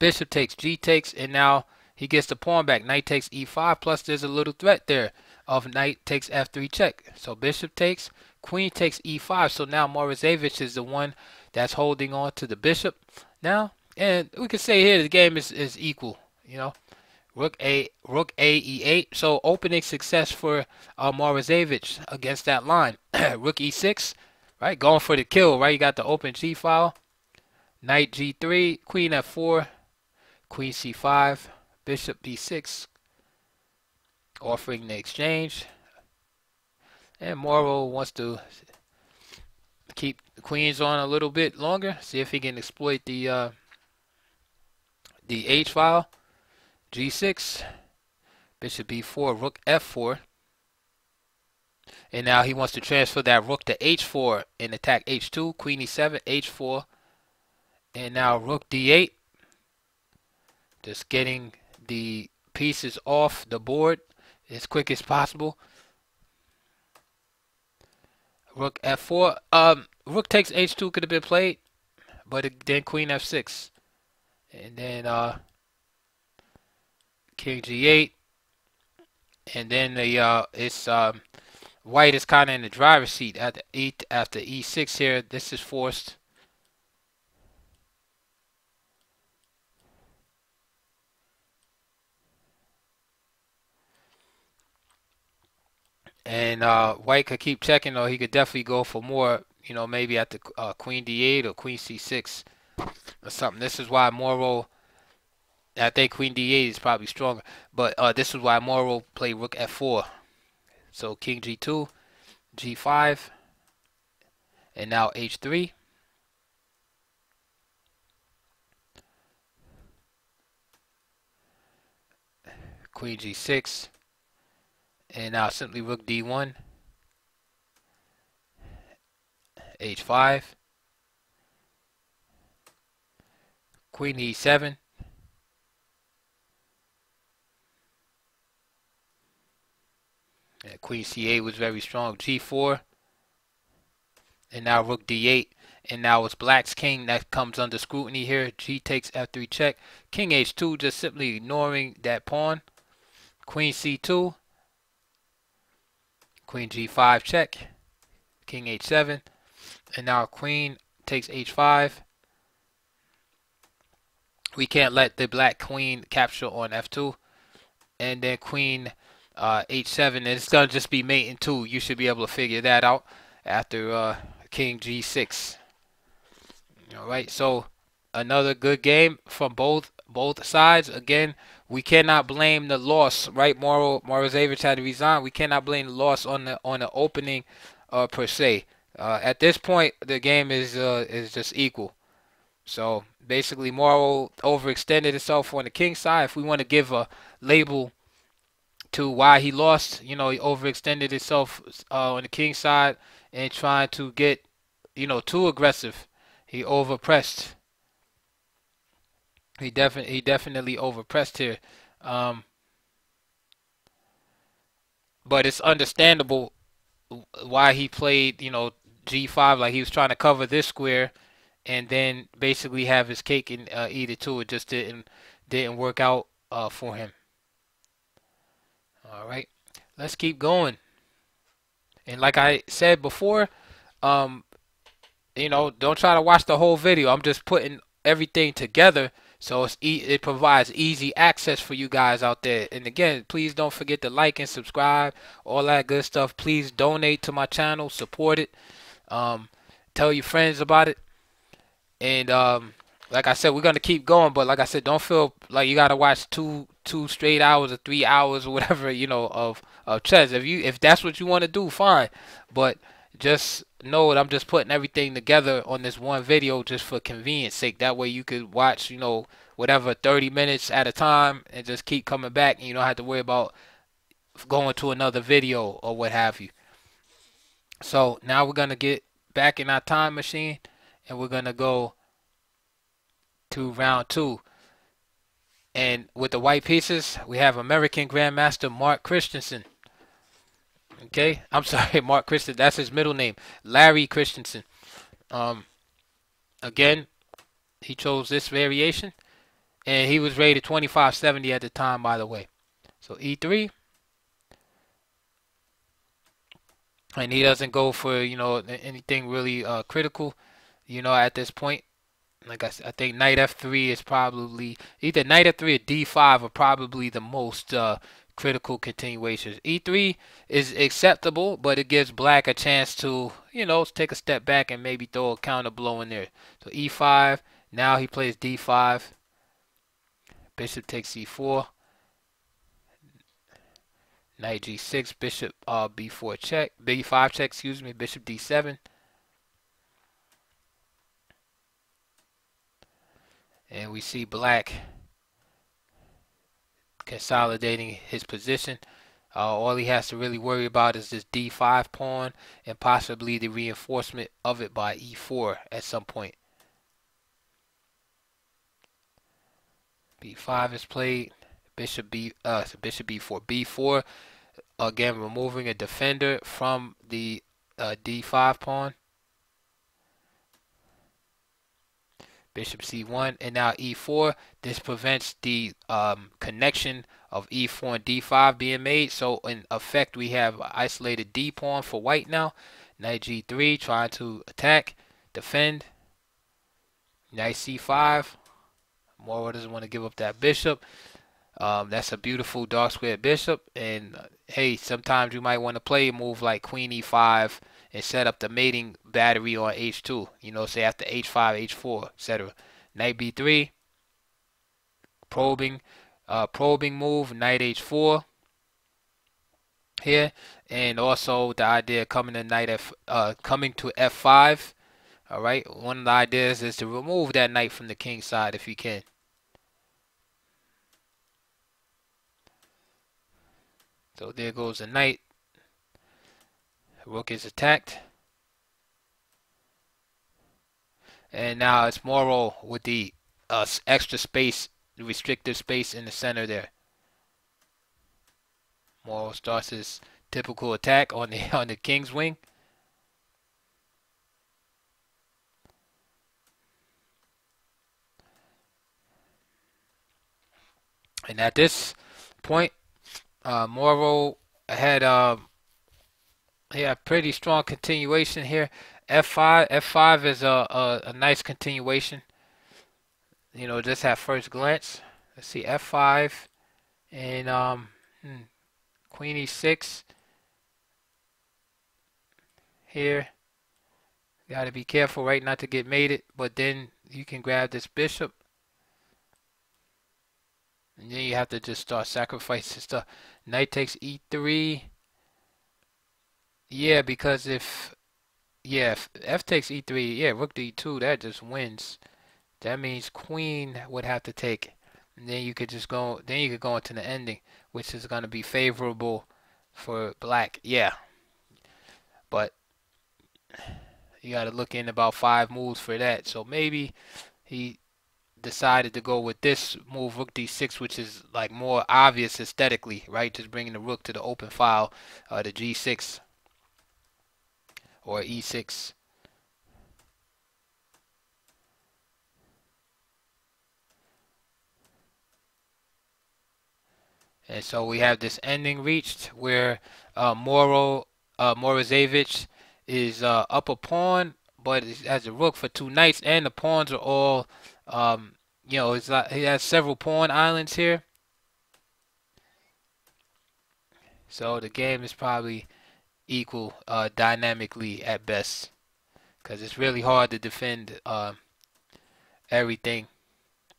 Bishop takes, g takes, and now he gets the pawn back. Knight takes e5, plus there's a little threat there of knight takes f3 check. So bishop takes, queen takes e5. So now Morozevich is the one that's holding on to the bishop now, and we could say here the game is equal. Rook a e8. So opening success for Morozevich against that line. Rook e6, right? Going for the kill, right? You got the open g file. Knight g3, queen f4, queen c5, bishop b6, offering the exchange. And Moro wants to keep the queens on a little bit longer, see if he can exploit the h file. g6, bishop b4, rook f4, and now he wants to transfer that rook to h4 and attack h2, queen e7, h4, and now rook d8, just getting the pieces off the board. as quick as possible. Rook f4. Rook takes h2 could have been played, but then queen f6, and then king g8, and then the white is kind of in the driver's seat after e6 here. This is forced. And white could keep checking, though. He could definitely go for more, you know, maybe at the queen d8 or queen c6 or something. This is why Moro, I think queen d8 is probably stronger, but this is why Moro played rook f4. So king g2, g5, and now h3. Queen g6. And now simply rook d1, h5, queen e7, and queen c8 was very strong, g4, and now rook d8, and now it's black's king that comes under scrutiny here. G takes f3 check, king h2, just simply ignoring that pawn, queen c2, queen g5 check, king h7, and now queen takes h5. We can't let the black queen capture on f2, and then queen h7, and it's gonna just be mate in two. You should be able to figure that out after king g6. All right, so another good game from both sides. Again, we cannot blame the loss, right? Morozevich had to resign. We cannot blame the loss on the opening per se. At this point, the game is just equal. So basically, Moro overextended itself on the king's side. If we want to give a label to why he lost, you know, he overextended himself on the king's side and trying to get, you know, too aggressive. He overpressed. He definitely overpressed here, but it's understandable why he played, you know, g5, like he was trying to cover this square, and then basically have his cake and eat it too. It just didn't work out for him. All right, let's keep going. And like I said before, you know, don't try to watch the whole video. I'm just putting everything together. So it provides easy access for you guys out there. And again, please don't forget to like and subscribe, all that good stuff. Please donate to my channel, support it, tell your friends about it. And like I said, we're gonna keep going. But like I said, don't feel like you gotta watch two straight hours or 3 hours or whatever, you know, of chess. If that's what you want to do, fine. But just know that I'm just putting everything together on this one video just for convenience sake. That way you could watch, you know, whatever 30 minutes at a time and just keep coming back, and you don't have to worry about going to another video or what have you. So now we're going to get back in our time machine, and we're going to go to round two. And with the white pieces, we have American Grandmaster Mark Christensen. Okay, I'm sorry, Mark Christensen, that's his middle name, Larry Christensen. Again, he chose this variation, and he was rated 2570 at the time, by the way. So E3, and he doesn't go for, you know, anything really critical, you know, at this point. Like I said, I think knight F3 is probably, either knight F3 or D5 are probably the most critical continuations. E3 is acceptable, but it gives black a chance to, you know, take a step back and maybe throw a counter blow in there. So E5, now he plays D5. Bishop takes E4. Knight G6, bishop B4 check, B5 check, excuse me, bishop D7. And we see black consolidating his position. All he has to really worry about is this D5 pawn and possibly the reinforcement of it by E4 at some point. B5 is played. Bishop B4. B4 again removing a defender from the d5 pawn, bishop c1, and now e4. This prevents the connection of e4 and d5 being made, so in effect we have isolated d pawn for white. Now knight g3 trying to attack, defend, knight c5. Moro doesn't want to give up that bishop. That's a beautiful dark square bishop, and hey, sometimes you might want to play a move like queen e5 and set up the mating battery on h2, you know, say after h5, h4, etc. Knight b3, probing move, knight h4 here, and also the idea coming to knight f5. All right, one of the ideas is to remove that knight from the king's side if you can. So there goes the knight. Rook is attacked. And now it's Moro with the extra space, the restrictive space in the center there. Moro starts his typical attack on the king's wing. And at this point, Moro had a pretty strong continuation here. F5, F5 is a nice continuation, you know, just at first glance. Let's see, F5 and Queen E6 here. Got to be careful, right, not to get mated, but then you can grab this bishop. And then you have to just start sacrificing stuff. Knight takes e3. Yeah, because if f takes e3, yeah, rook to e2, that just wins. That means queen would have to take it. And then you could just go. Then you could go into the ending, which is going to be favorable for black. Yeah, but you got to look in about 5 moves for that. So maybe he decided to go with this move, rook d6, which is like more obvious aesthetically, right? Just bringing the rook to the open file, the g6 or e6. And so we have this ending reached where Morozevich is up a pawn, but it has a rook for 2 knights, and the pawns are all you know, it's like he has several pawn islands here. So the game is probably equal dynamically at best, because it's really hard to defend everything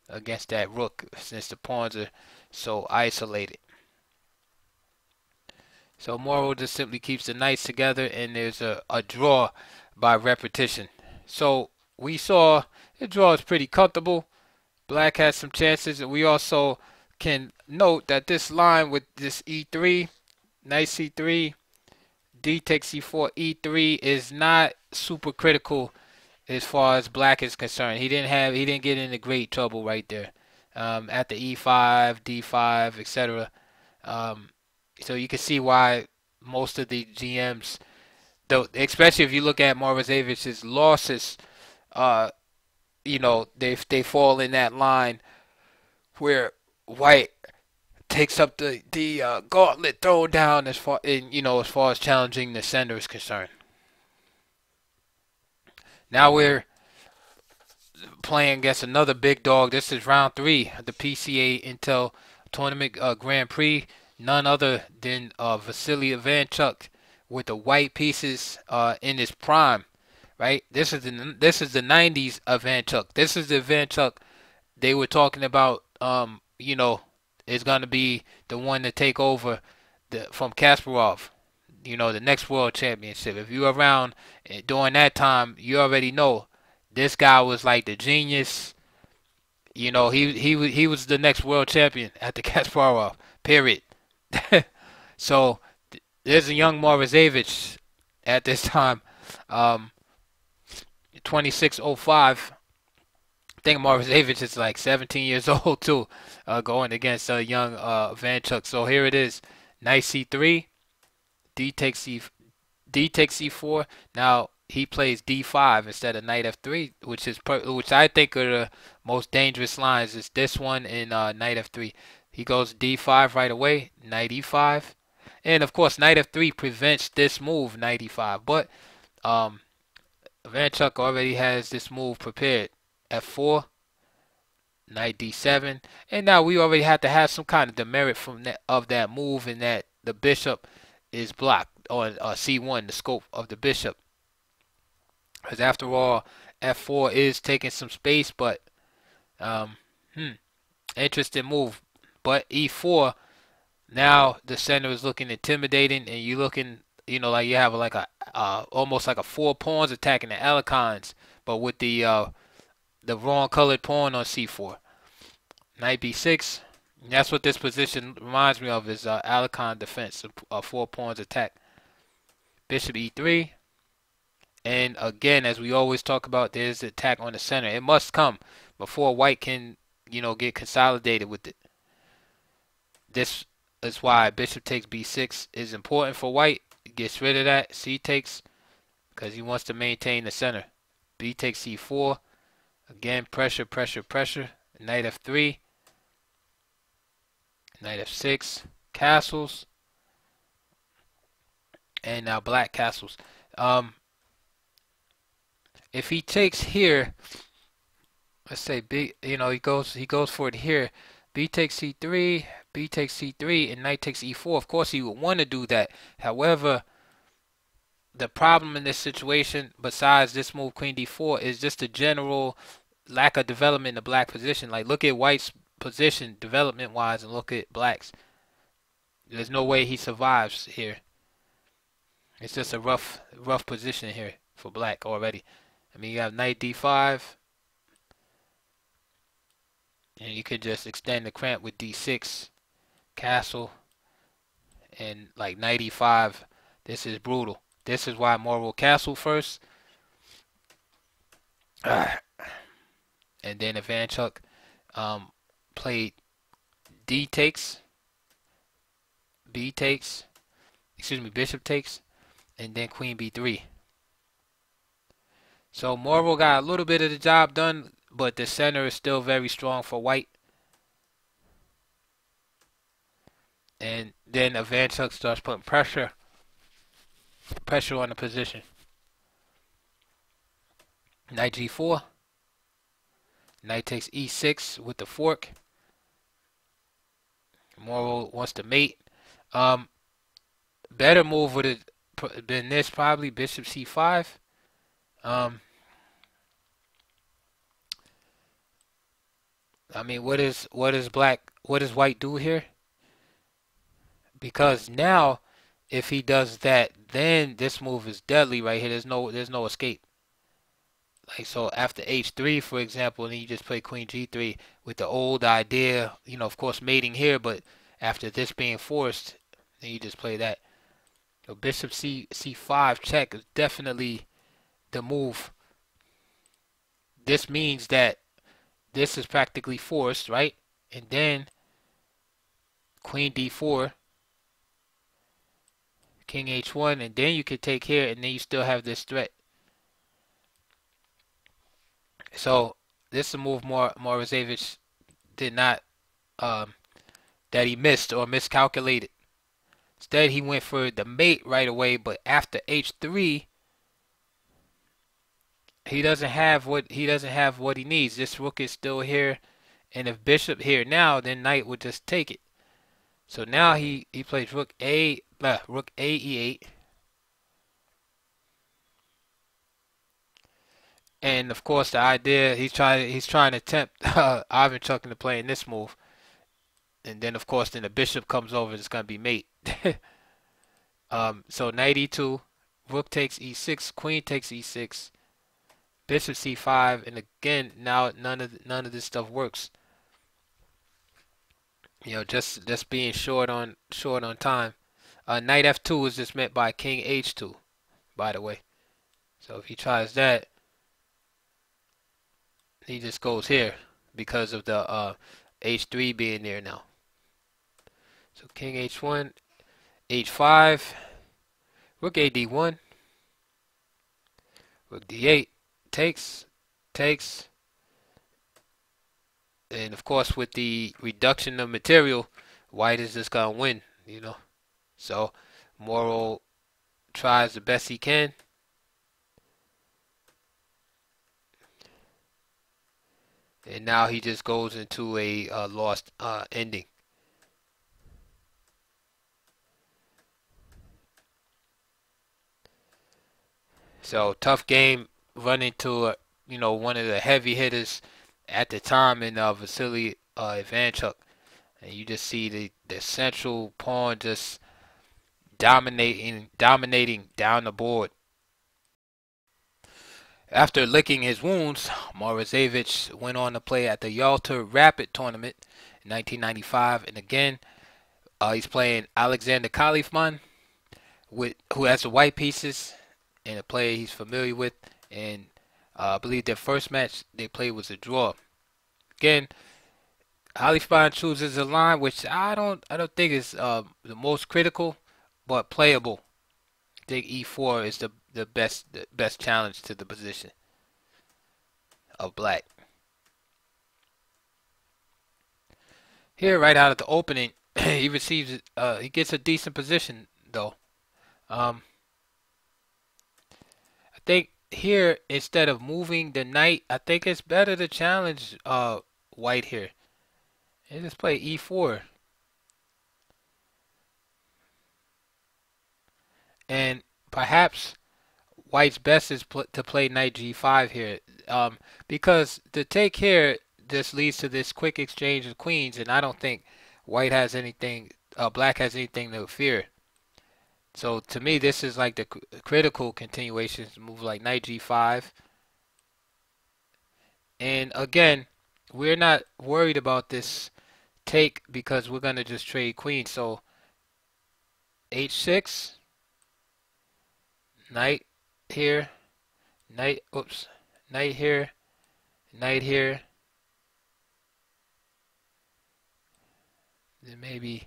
against that rook since the pawns are so isolated. So Moro just simply keeps the knights together, and there's a draw by repetition. So we saw the draw is pretty comfortable. Black has some chances, and we also can note that this line with this e3, knight c3, d takes c4, e3 is not super critical as far as black is concerned. He didn't get into great trouble right there at the e5, d5, etc. So you can see why most of the GMs, though, especially if you look at Morozevich's losses, you know, they fall in that line where white takes up the gauntlet thrown down as far in, you know, as far as challenging the center is concerned. Now we're playing against another big dog. This is round 3 of the PCA Intel Tournament Grand Prix. None other than Vasily Ivanchuk with the white pieces in his prime. Right, this is the 90s Ivanchuk. This is the Ivanchuk they were talking about. You know, is going to be the one to take over from Kasparov. You know, the next World Championship. If you were around during that time, you already know this guy was like the genius. You know, he was the next world champion at the Kasparov. Period. So there's a young Morozevich at this time. 2605. I think Morozevich is like 17 years old too, going against a young Ivanchuk. So here it is, knight c3, D takes E4. Now he plays D5 instead of Knight F3, which I think are the most dangerous lines. Is this one in Knight F3? He goes D5 right away, Knight E5, and of course Knight F3 prevents this move, Knight E5. But Ivanchuk already has this move prepared, F4. Knight D7, and now we already have to have some kind of demerit from that, of that move, and that the bishop is blocked on C1, the scope of the bishop, because after all, F4 is taking some space. But interesting move. But E4, now the center is looking intimidating, and you're looking, you know, like you have like a almost like a four pawns attacking the Alakons, but with the wrong colored pawn on C4. Knight B6. That's what this position reminds me of, is Alakon defense, four pawns attack. Bishop E3. And again, as we always talk about, there's the attack on the center. It must come before white can, you know, get consolidated with it. This is why bishop takes B6 is important for white. Gets rid of that. C takes, because he wants to maintain the center. B takes C4. Again, pressure, pressure, pressure. Knight F3. Knight F6. Castles. And now black castles. If he takes here, let's say B, you know, he goes for it here. B takes C3. B takes C3, and Knight takes E4. Of course, he would want to do that. However, the problem in this situation, besides this move Queen D4, is just the general lack of development in the black position. Like, look at white's position development wise and look at black's. There's no way he survives here. It's just a rough position here for black already. I mean, you have Knight D5, and you could just extend the cramp with D6 castle, and like Knight E5. This is brutal. This is why Moro castle first. And then Ivanchuk played D takes, B takes, excuse me, bishop takes, and then Queen B3. So Moro got a little bit of the job done, but the center is still very strong for white. And then Ivanchuk starts putting pressure on the position. Knight G4. Knight takes E6 with the fork. Moro wants to mate. Better move would have been this, probably Bishop C5. I mean, what does white do here? Because now, if he does that, then this move is deadly right here. There's no escape. Like, so after H3, for example, and then you just play Queen G3 with the old idea, you know, of course mating here, but after this being forced, then you just play that. So Bishop C5 check is definitely the move. This means that this is practically forced, right? And then Queen D4. King H1, and then you could take here, and then you still have this threat. So this is a move Morozevich did not, that he missed or miscalculated. Instead, he went for the mate right away, but after H3, he doesn't have what he needs. This rook is still here, and if bishop here now, then knight would just take it. So now he plays rook A. Rook A E8, and of course the idea he's trying to tempt Ivanchuk into playing this move, and then of course the bishop comes over and it's gonna be mate. So Knight E2, Rook takes E6, Queen takes E6, Bishop C5, and again now none of this stuff works. You know, just being short on time. Knight F2 is just meant by King H2, by the way. So if he tries that, he just goes here because of the H3 being there now. So King H1, H5, Rook A D1. Rook D8. Takes. Takes. And of course, with the reduction of material, white is just gonna win, you know. So Moro tries the best he can. And now he just goes into a lost ending. So tough game, running to you know, one of the heavy hitters at the time in Vasily Ivanchuk, and you just see the central pawn just dominating down the board. After licking his wounds, Morozevich went on to play at the Yalta Rapid Tournament in 1995. And again, he's playing Alexander Khalifman, who has the white pieces and a player he's familiar with. And I believe their first match they played was a draw. Again, Khalifman chooses a line which I don't think is the most critical, but playable. I think E4 is the best challenge to the position of black. Here, right out at the opening, he receives. He gets a decent position though. I think here instead of moving the knight, I think it's better to challenge white here and just play E4. And perhaps white's best is to play knight G5 here, because the take here just leads to this quick exchange of queens, and I don't think white has anything, black has anything to fear. So to me, this is like the critical continuation, move like knight G5. And again, we're not worried about this take because we're gonna just trade queens. So H6, knight here, knight, oops, knight here, knight here, then maybe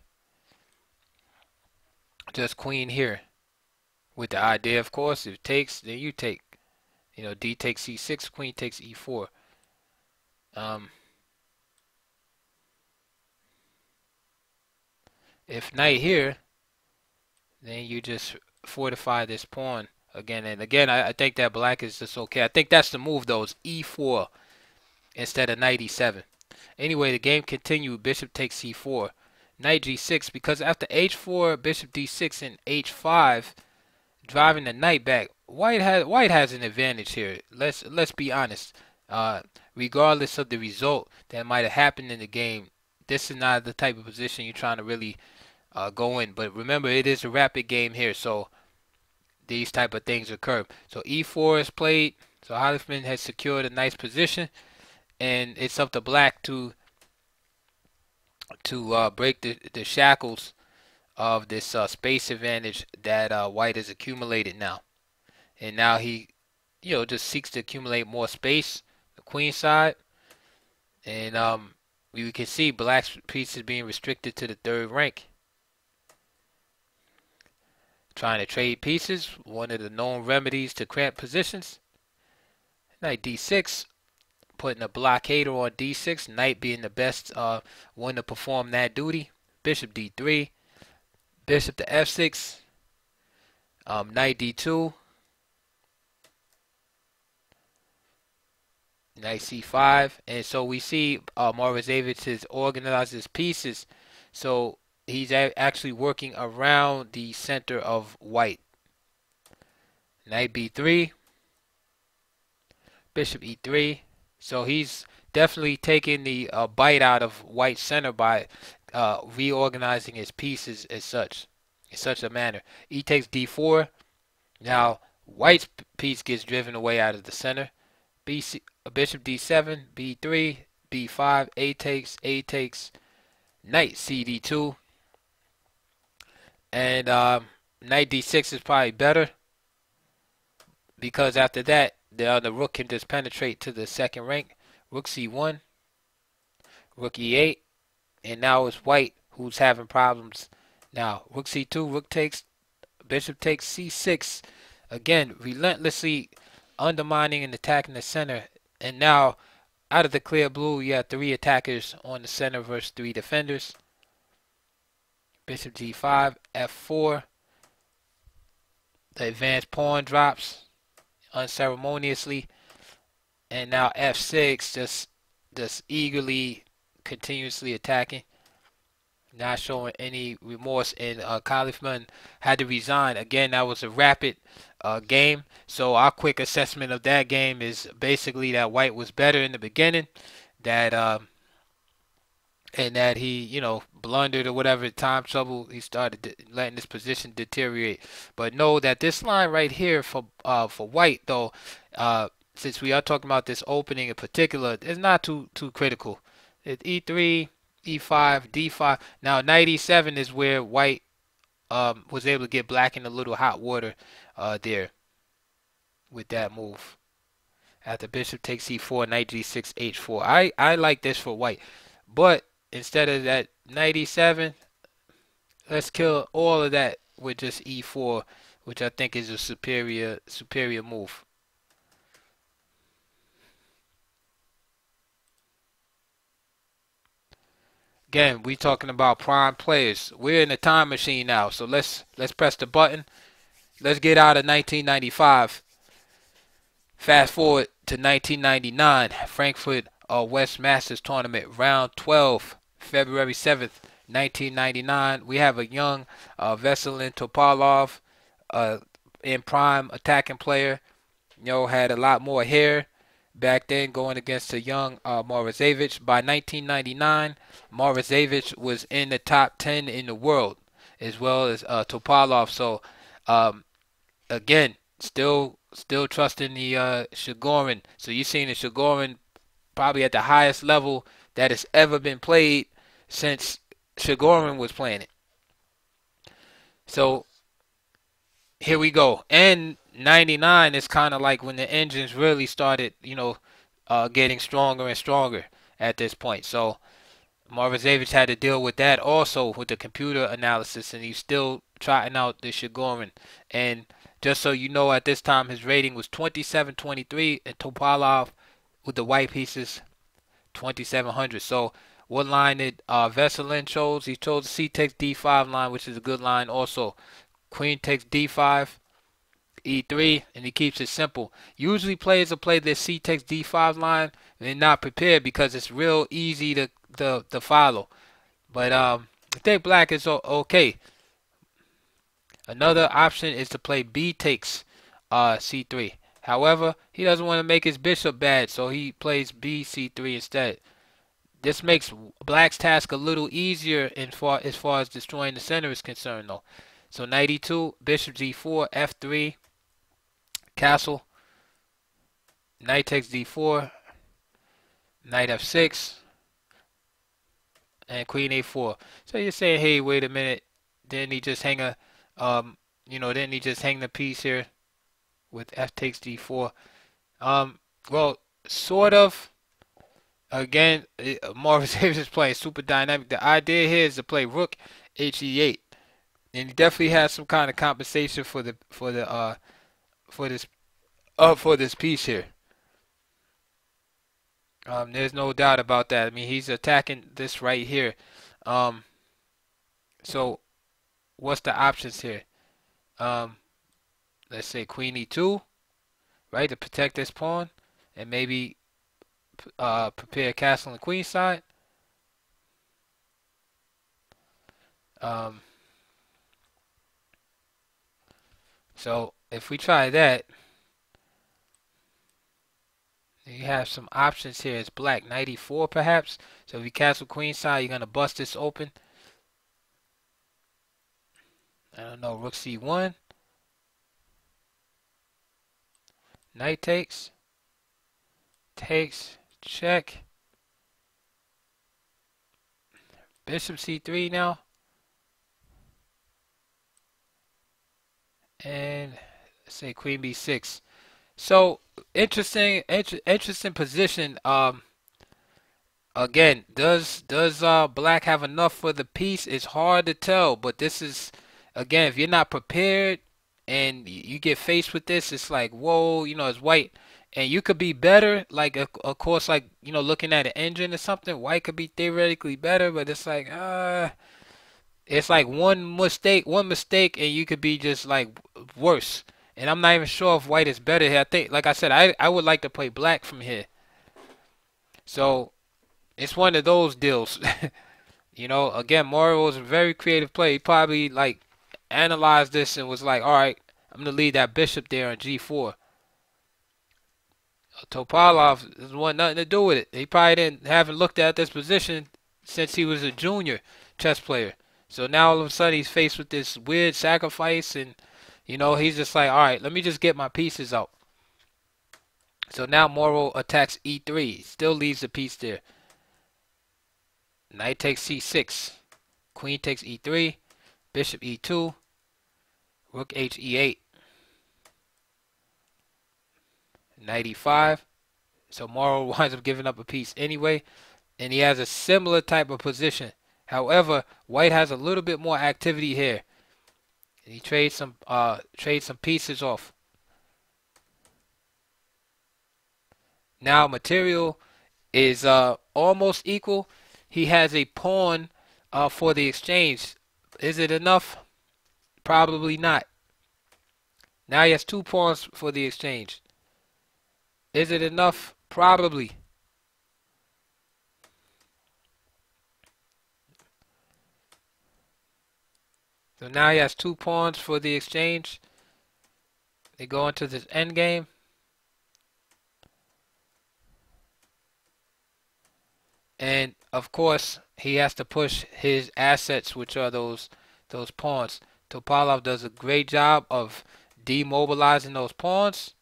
just queen here, with the idea, of course, if it takes, then you take, you know, d takes c6, queen takes e4. If knight here, then you just fortify this pawn. Again and again, I think that black is just okay. I think that's the move though, is E4 instead of knight E7. Anyway, the game continued. Bishop takes C4, knight G6, because after H4, bishop D6, and H5, driving the knight back, white has an advantage here. Let's be honest. Regardless of the result that might have happened in the game, this is not the type of position you're trying to really go in. But remember, it is a rapid game here, so these type of things occur. So E4 is played. So Khalifman has secured a nice position, and it's up to black to break the shackles of this space advantage that white has accumulated now. And now he, you know, just seeks to accumulate more space, the queen side, and we can see black's pieces being restricted to the third rank. Trying to trade pieces, one of the known remedies to cramped positions. Knight d6, putting a blockader on d6, knight being the best one to perform that duty. Bishop d3, bishop to f6, knight d2, knight c5. And so we see Morozevich has organized his pieces, so he's actually working around the center of white. Knight b3, bishop e3. So he's definitely taking the bite out of white center by reorganizing his pieces as such, in such a manner. E takes d4. Now white's piece gets driven away out of the center. Bishop d7, b3, b5, a takes, knight cd2. And knight d6 is probably better, because after that, the rook can just penetrate to the second rank. Rook c1, rook e8, and now it's white who's having problems now. Rook c2, rook takes, Bishop takes c6. Again, relentlessly undermining and attacking the center. And now, out of the clear blue, you have 3 attackers on the center versus 3 defenders. Bishop g5, f4. The advanced pawn drops unceremoniously. And now f6, just eagerly, continuously attacking. Not showing any remorse, and Khalifman had to resign. Again, that was a rapid game. So our quick assessment of that game is basically that White was better in the beginning, that and that he, you know, blundered or whatever, time trouble. He started letting his position deteriorate. But know that this line right here for White, though, since we are talking about this opening in particular, it's not too critical. It's e3. e5, d5. Now knight e7 is where White was able to get black in a little hot water there with that move. After bishop takes e4, knight g6, h4. I like this for White. But instead of that knight e7, let's kill all of that with just e4, which I think is a superior move. Again, we talking about prime players. We're in a time machine now, so let's press the button. Let's get out of 1995. Fast forward to 1999, Frankfurt West Masters Tournament, round 12, February 7th, 1999. We have a young Veselin Topalov, in prime attacking player. You know, had a lot more hair back then, going against a young Morozevich. By 1999, Morozevich was in the top 10 in the world, as well as Topalov. So, again, still trusting the Chigorin. So you've seen the Chigorin probably at the highest level that has ever been played since Chigorin was playing it. So here we go. And 99 is kind of like when the engines really started, you know, getting stronger and stronger at this point. So Morozevich had to deal with that also with the computer analysis, and he's still trotting out the Chigorin. And just so you know, at this time his rating was 2723, and Topalov with the white pieces 2700. So what line did Veselin chose? He chose the c takes d5 line, which is a good line also. Queen takes d5, e3, and he keeps it simple. Usually players will play this c takes d5 line and they're not prepared because it's real easy to follow. But I think black is okay. Another option is to play b takes c3. However, he doesn't want to make his bishop bad, so he plays b c3 instead. This makes black's task a little easier in as far as destroying the center is concerned, though. So knight e2, bishop g4, f3, castle, knight takes d4, knight f6, and queen a4. So you're saying, hey, wait a minute, didn't he just hang a, you know, didn't he just hang the piece here with f takes d4? Well, sort of. Again, Morozevich is playing super dynamic. The idea here is to play rook h e8. And he definitely has some kind of compensation for the for this piece here. There's no doubt about that. I mean, he's attacking this right here. So what's the options here? Let's say queen e2, right, to protect this pawn, and maybe prepare castle on the queen side. So if we try that, you have some options here. It's black, knight e4 perhaps. So if you castle queen side, you're gonna bust this open. I don't know, rook c1, knight takes, takes, check, bishop c3 now. And say queen b6. So interesting position. Again, does black have enough for the piece? It's hard to tell, but this is again, if you're not prepared and you get faced with this, it's like, whoa, you know, it's white. And you could be better, like, of course, like, you know, looking at an engine or something, white could be theoretically better, but it's like, it's like one mistake, and you could be just, like, worse. And I'm not even sure if white is better here. I think, like I said, I would like to play black from here. So, it's one of those deals. You know, again, Moro was a very creative play. He probably, like, analyzed this and was like, all right, I'm going to leave that bishop there on g4. Topalov doesn't want nothing to do with it. He probably haven't looked at this position since he was a junior chess player. So now all of a sudden he's faced with this weird sacrifice, and you know he's just like, all right, let me just get my pieces out. So now Moro attacks e3, still leaves the piece there. Knight takes c6, queen takes e3, bishop e2, rook h e8. Knight e5. So Moro winds up giving up a piece anyway, and he has a similar type of position. However, white has a little bit more activity here, and he trades some pieces off. Now material is almost equal. He has a pawn for the exchange. Is it enough? Probably not. Now he has two pawns for the exchange. Is it enough? Probably. So now he has two pawns for the exchange. They go into this endgame. And of course, he has to push his assets, which are those pawns. Topalov does a great job of demobilizing those pawns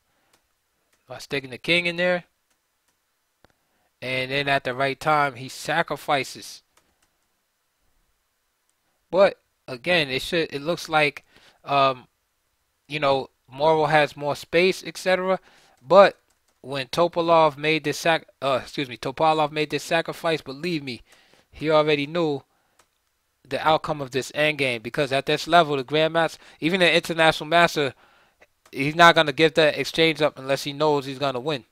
by sticking the king in there. And then at the right time, he sacrifices. But again, it looks like you know, Moro has more space, etc. But when Topalov made this sacrifice, believe me, he already knew the outcome of this endgame, because at this level, the grandmaster, even the international master, he's not going to give that exchange up unless he knows he's going to win.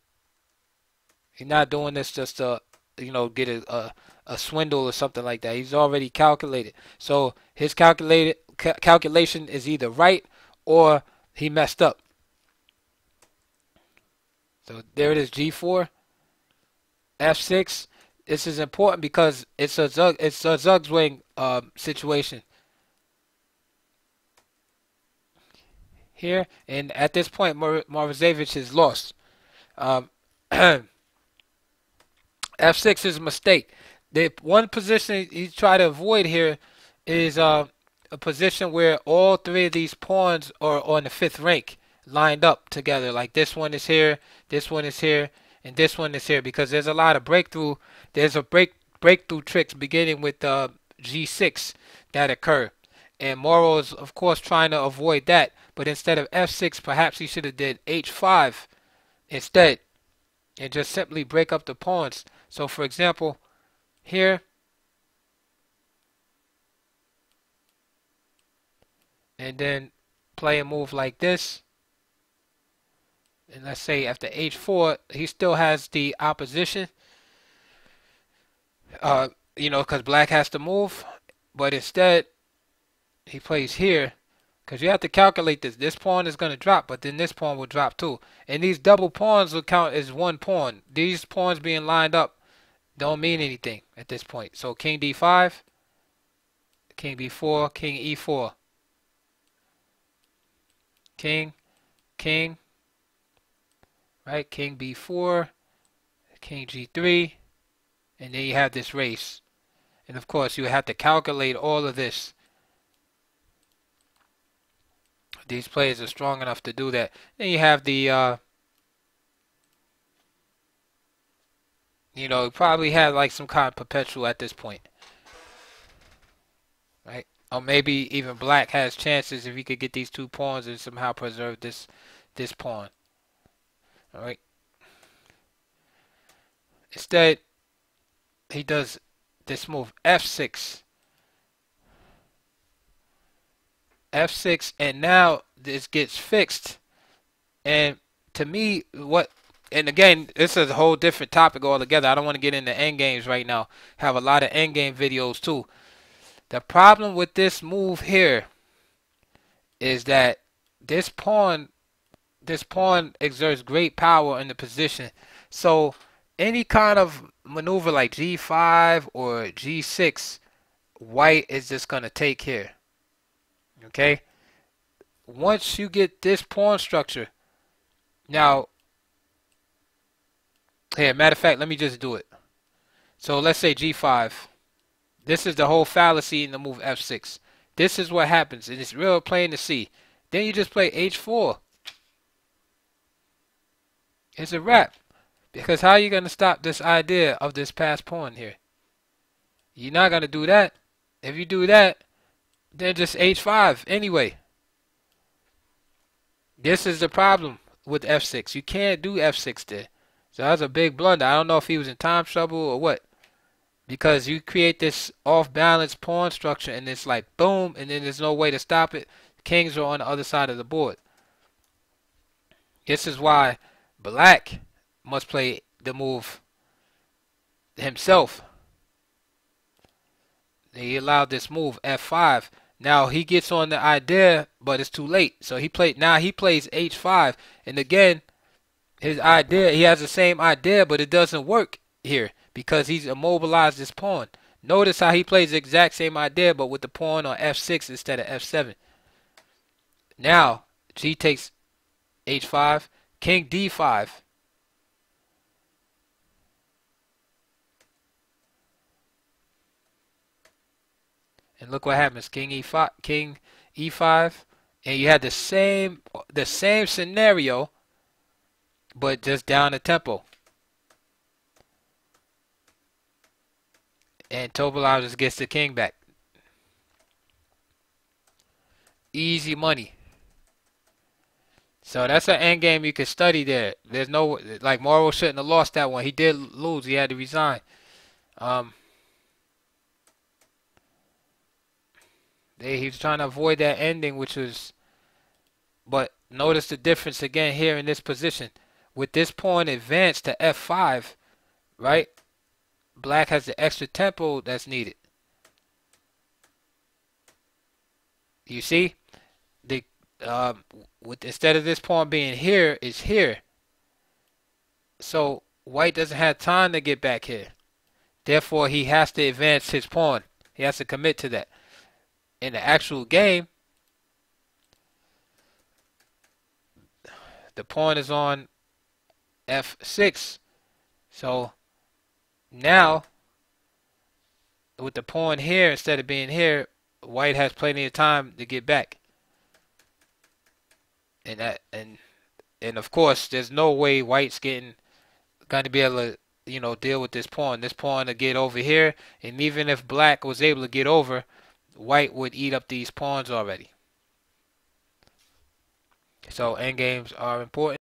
He's not doing this just to, you know, get a swindle or something like that. He's already calculated. So his calculation is either right or he messed up. So there it is, g4, f6. This is important because it's a Zugzwang situation here, and at this point Morozevich is lost. F6 is a mistake. The one position you try to avoid here is a position where all three of these pawns are on the fifth rank lined up together, like this one is here, this one is here, and this one is here, because there's a lot of breakthrough. There's a breakthrough tricks beginning with g6 that occur. And Moro is, of course, trying to avoid that. But instead of f6, perhaps he should have did h5 instead, and just simply break up the pawns. So, for example, here, and then play a move like this. And let's say after h4, he still has the opposition, you know, because black has to move. But instead, he plays here, because you have to calculate this. This pawn is going to drop, but then this pawn will drop too. And these double pawns will count as one pawn. These pawns being lined up don't mean anything at this point. So king d5, king b4, king e4. King, king, right? King b4, king g3, and then you have this race. And of course, you have to calculate all of this. These players are strong enough to do that. Then you have the, you know, probably had like some kind of perpetual at this point, right? Or maybe even black has chances if he could get these two pawns and somehow preserve this pawn. All right. Instead, he does this move, f6. f6, and now this gets fixed. And to me, what, and again, this is a whole different topic altogether. I don't want to get into endgames right now. Have a lot of endgame videos too. The problem with this move here is that this pawn exerts great power in the position. So any kind of maneuver like g5 or g6, white is just going to take here. Okay? Once you get this pawn structure, now, here, matter of fact, let me just do it. So let's say g5. This is the whole fallacy in the move f6. This is what happens, and it's real plain to see. Then you just play h4. It's a wrap. Because how are you going to stop this idea of this passed pawn here? You're not going to do that. If you do that, then just h5 anyway. This is the problem with f6. You can't do f6 there. So that was a big blunder. I don't know if he was in time trouble or what. Because you create this off-balance pawn structure, and it's like boom, and then there's no way to stop it. Kings are on the other side of the board. This is why black must play the move himself. He allowed this move f5. Now he gets on the idea, but it's too late. So he played. Now he plays h5, and again, his idea. He has the same idea, but it doesn't work here because he's immobilized this pawn. Notice how he plays the exact same idea, but with the pawn on f6 instead of f7. Now g takes h5, king d5. And look what happens. King e5. And you had the same scenario, but just down the tempo. And Topalov just gets the king back. Easy money. So that's an endgame you can study there. There's no, like, Moro shouldn't have lost that one. He did lose. He had to resign. He was trying to avoid that ending, which was, but notice the difference again here in this position. With this pawn advanced to f5, right? Black has the extra tempo that's needed. You see, the instead of this pawn being here, it's here. So white doesn't have time to get back here. Therefore, he has to advance his pawn. He has to commit to that. In the actual game, the pawn is on f6. So now, with the pawn here instead of being here, white has plenty of time to get back. And that, and of course, there's no way white's going to be able to, you know, deal with this pawn. This pawn to get over here, and even if black was able to get over, white would eat up these pawns already. So endgames are important.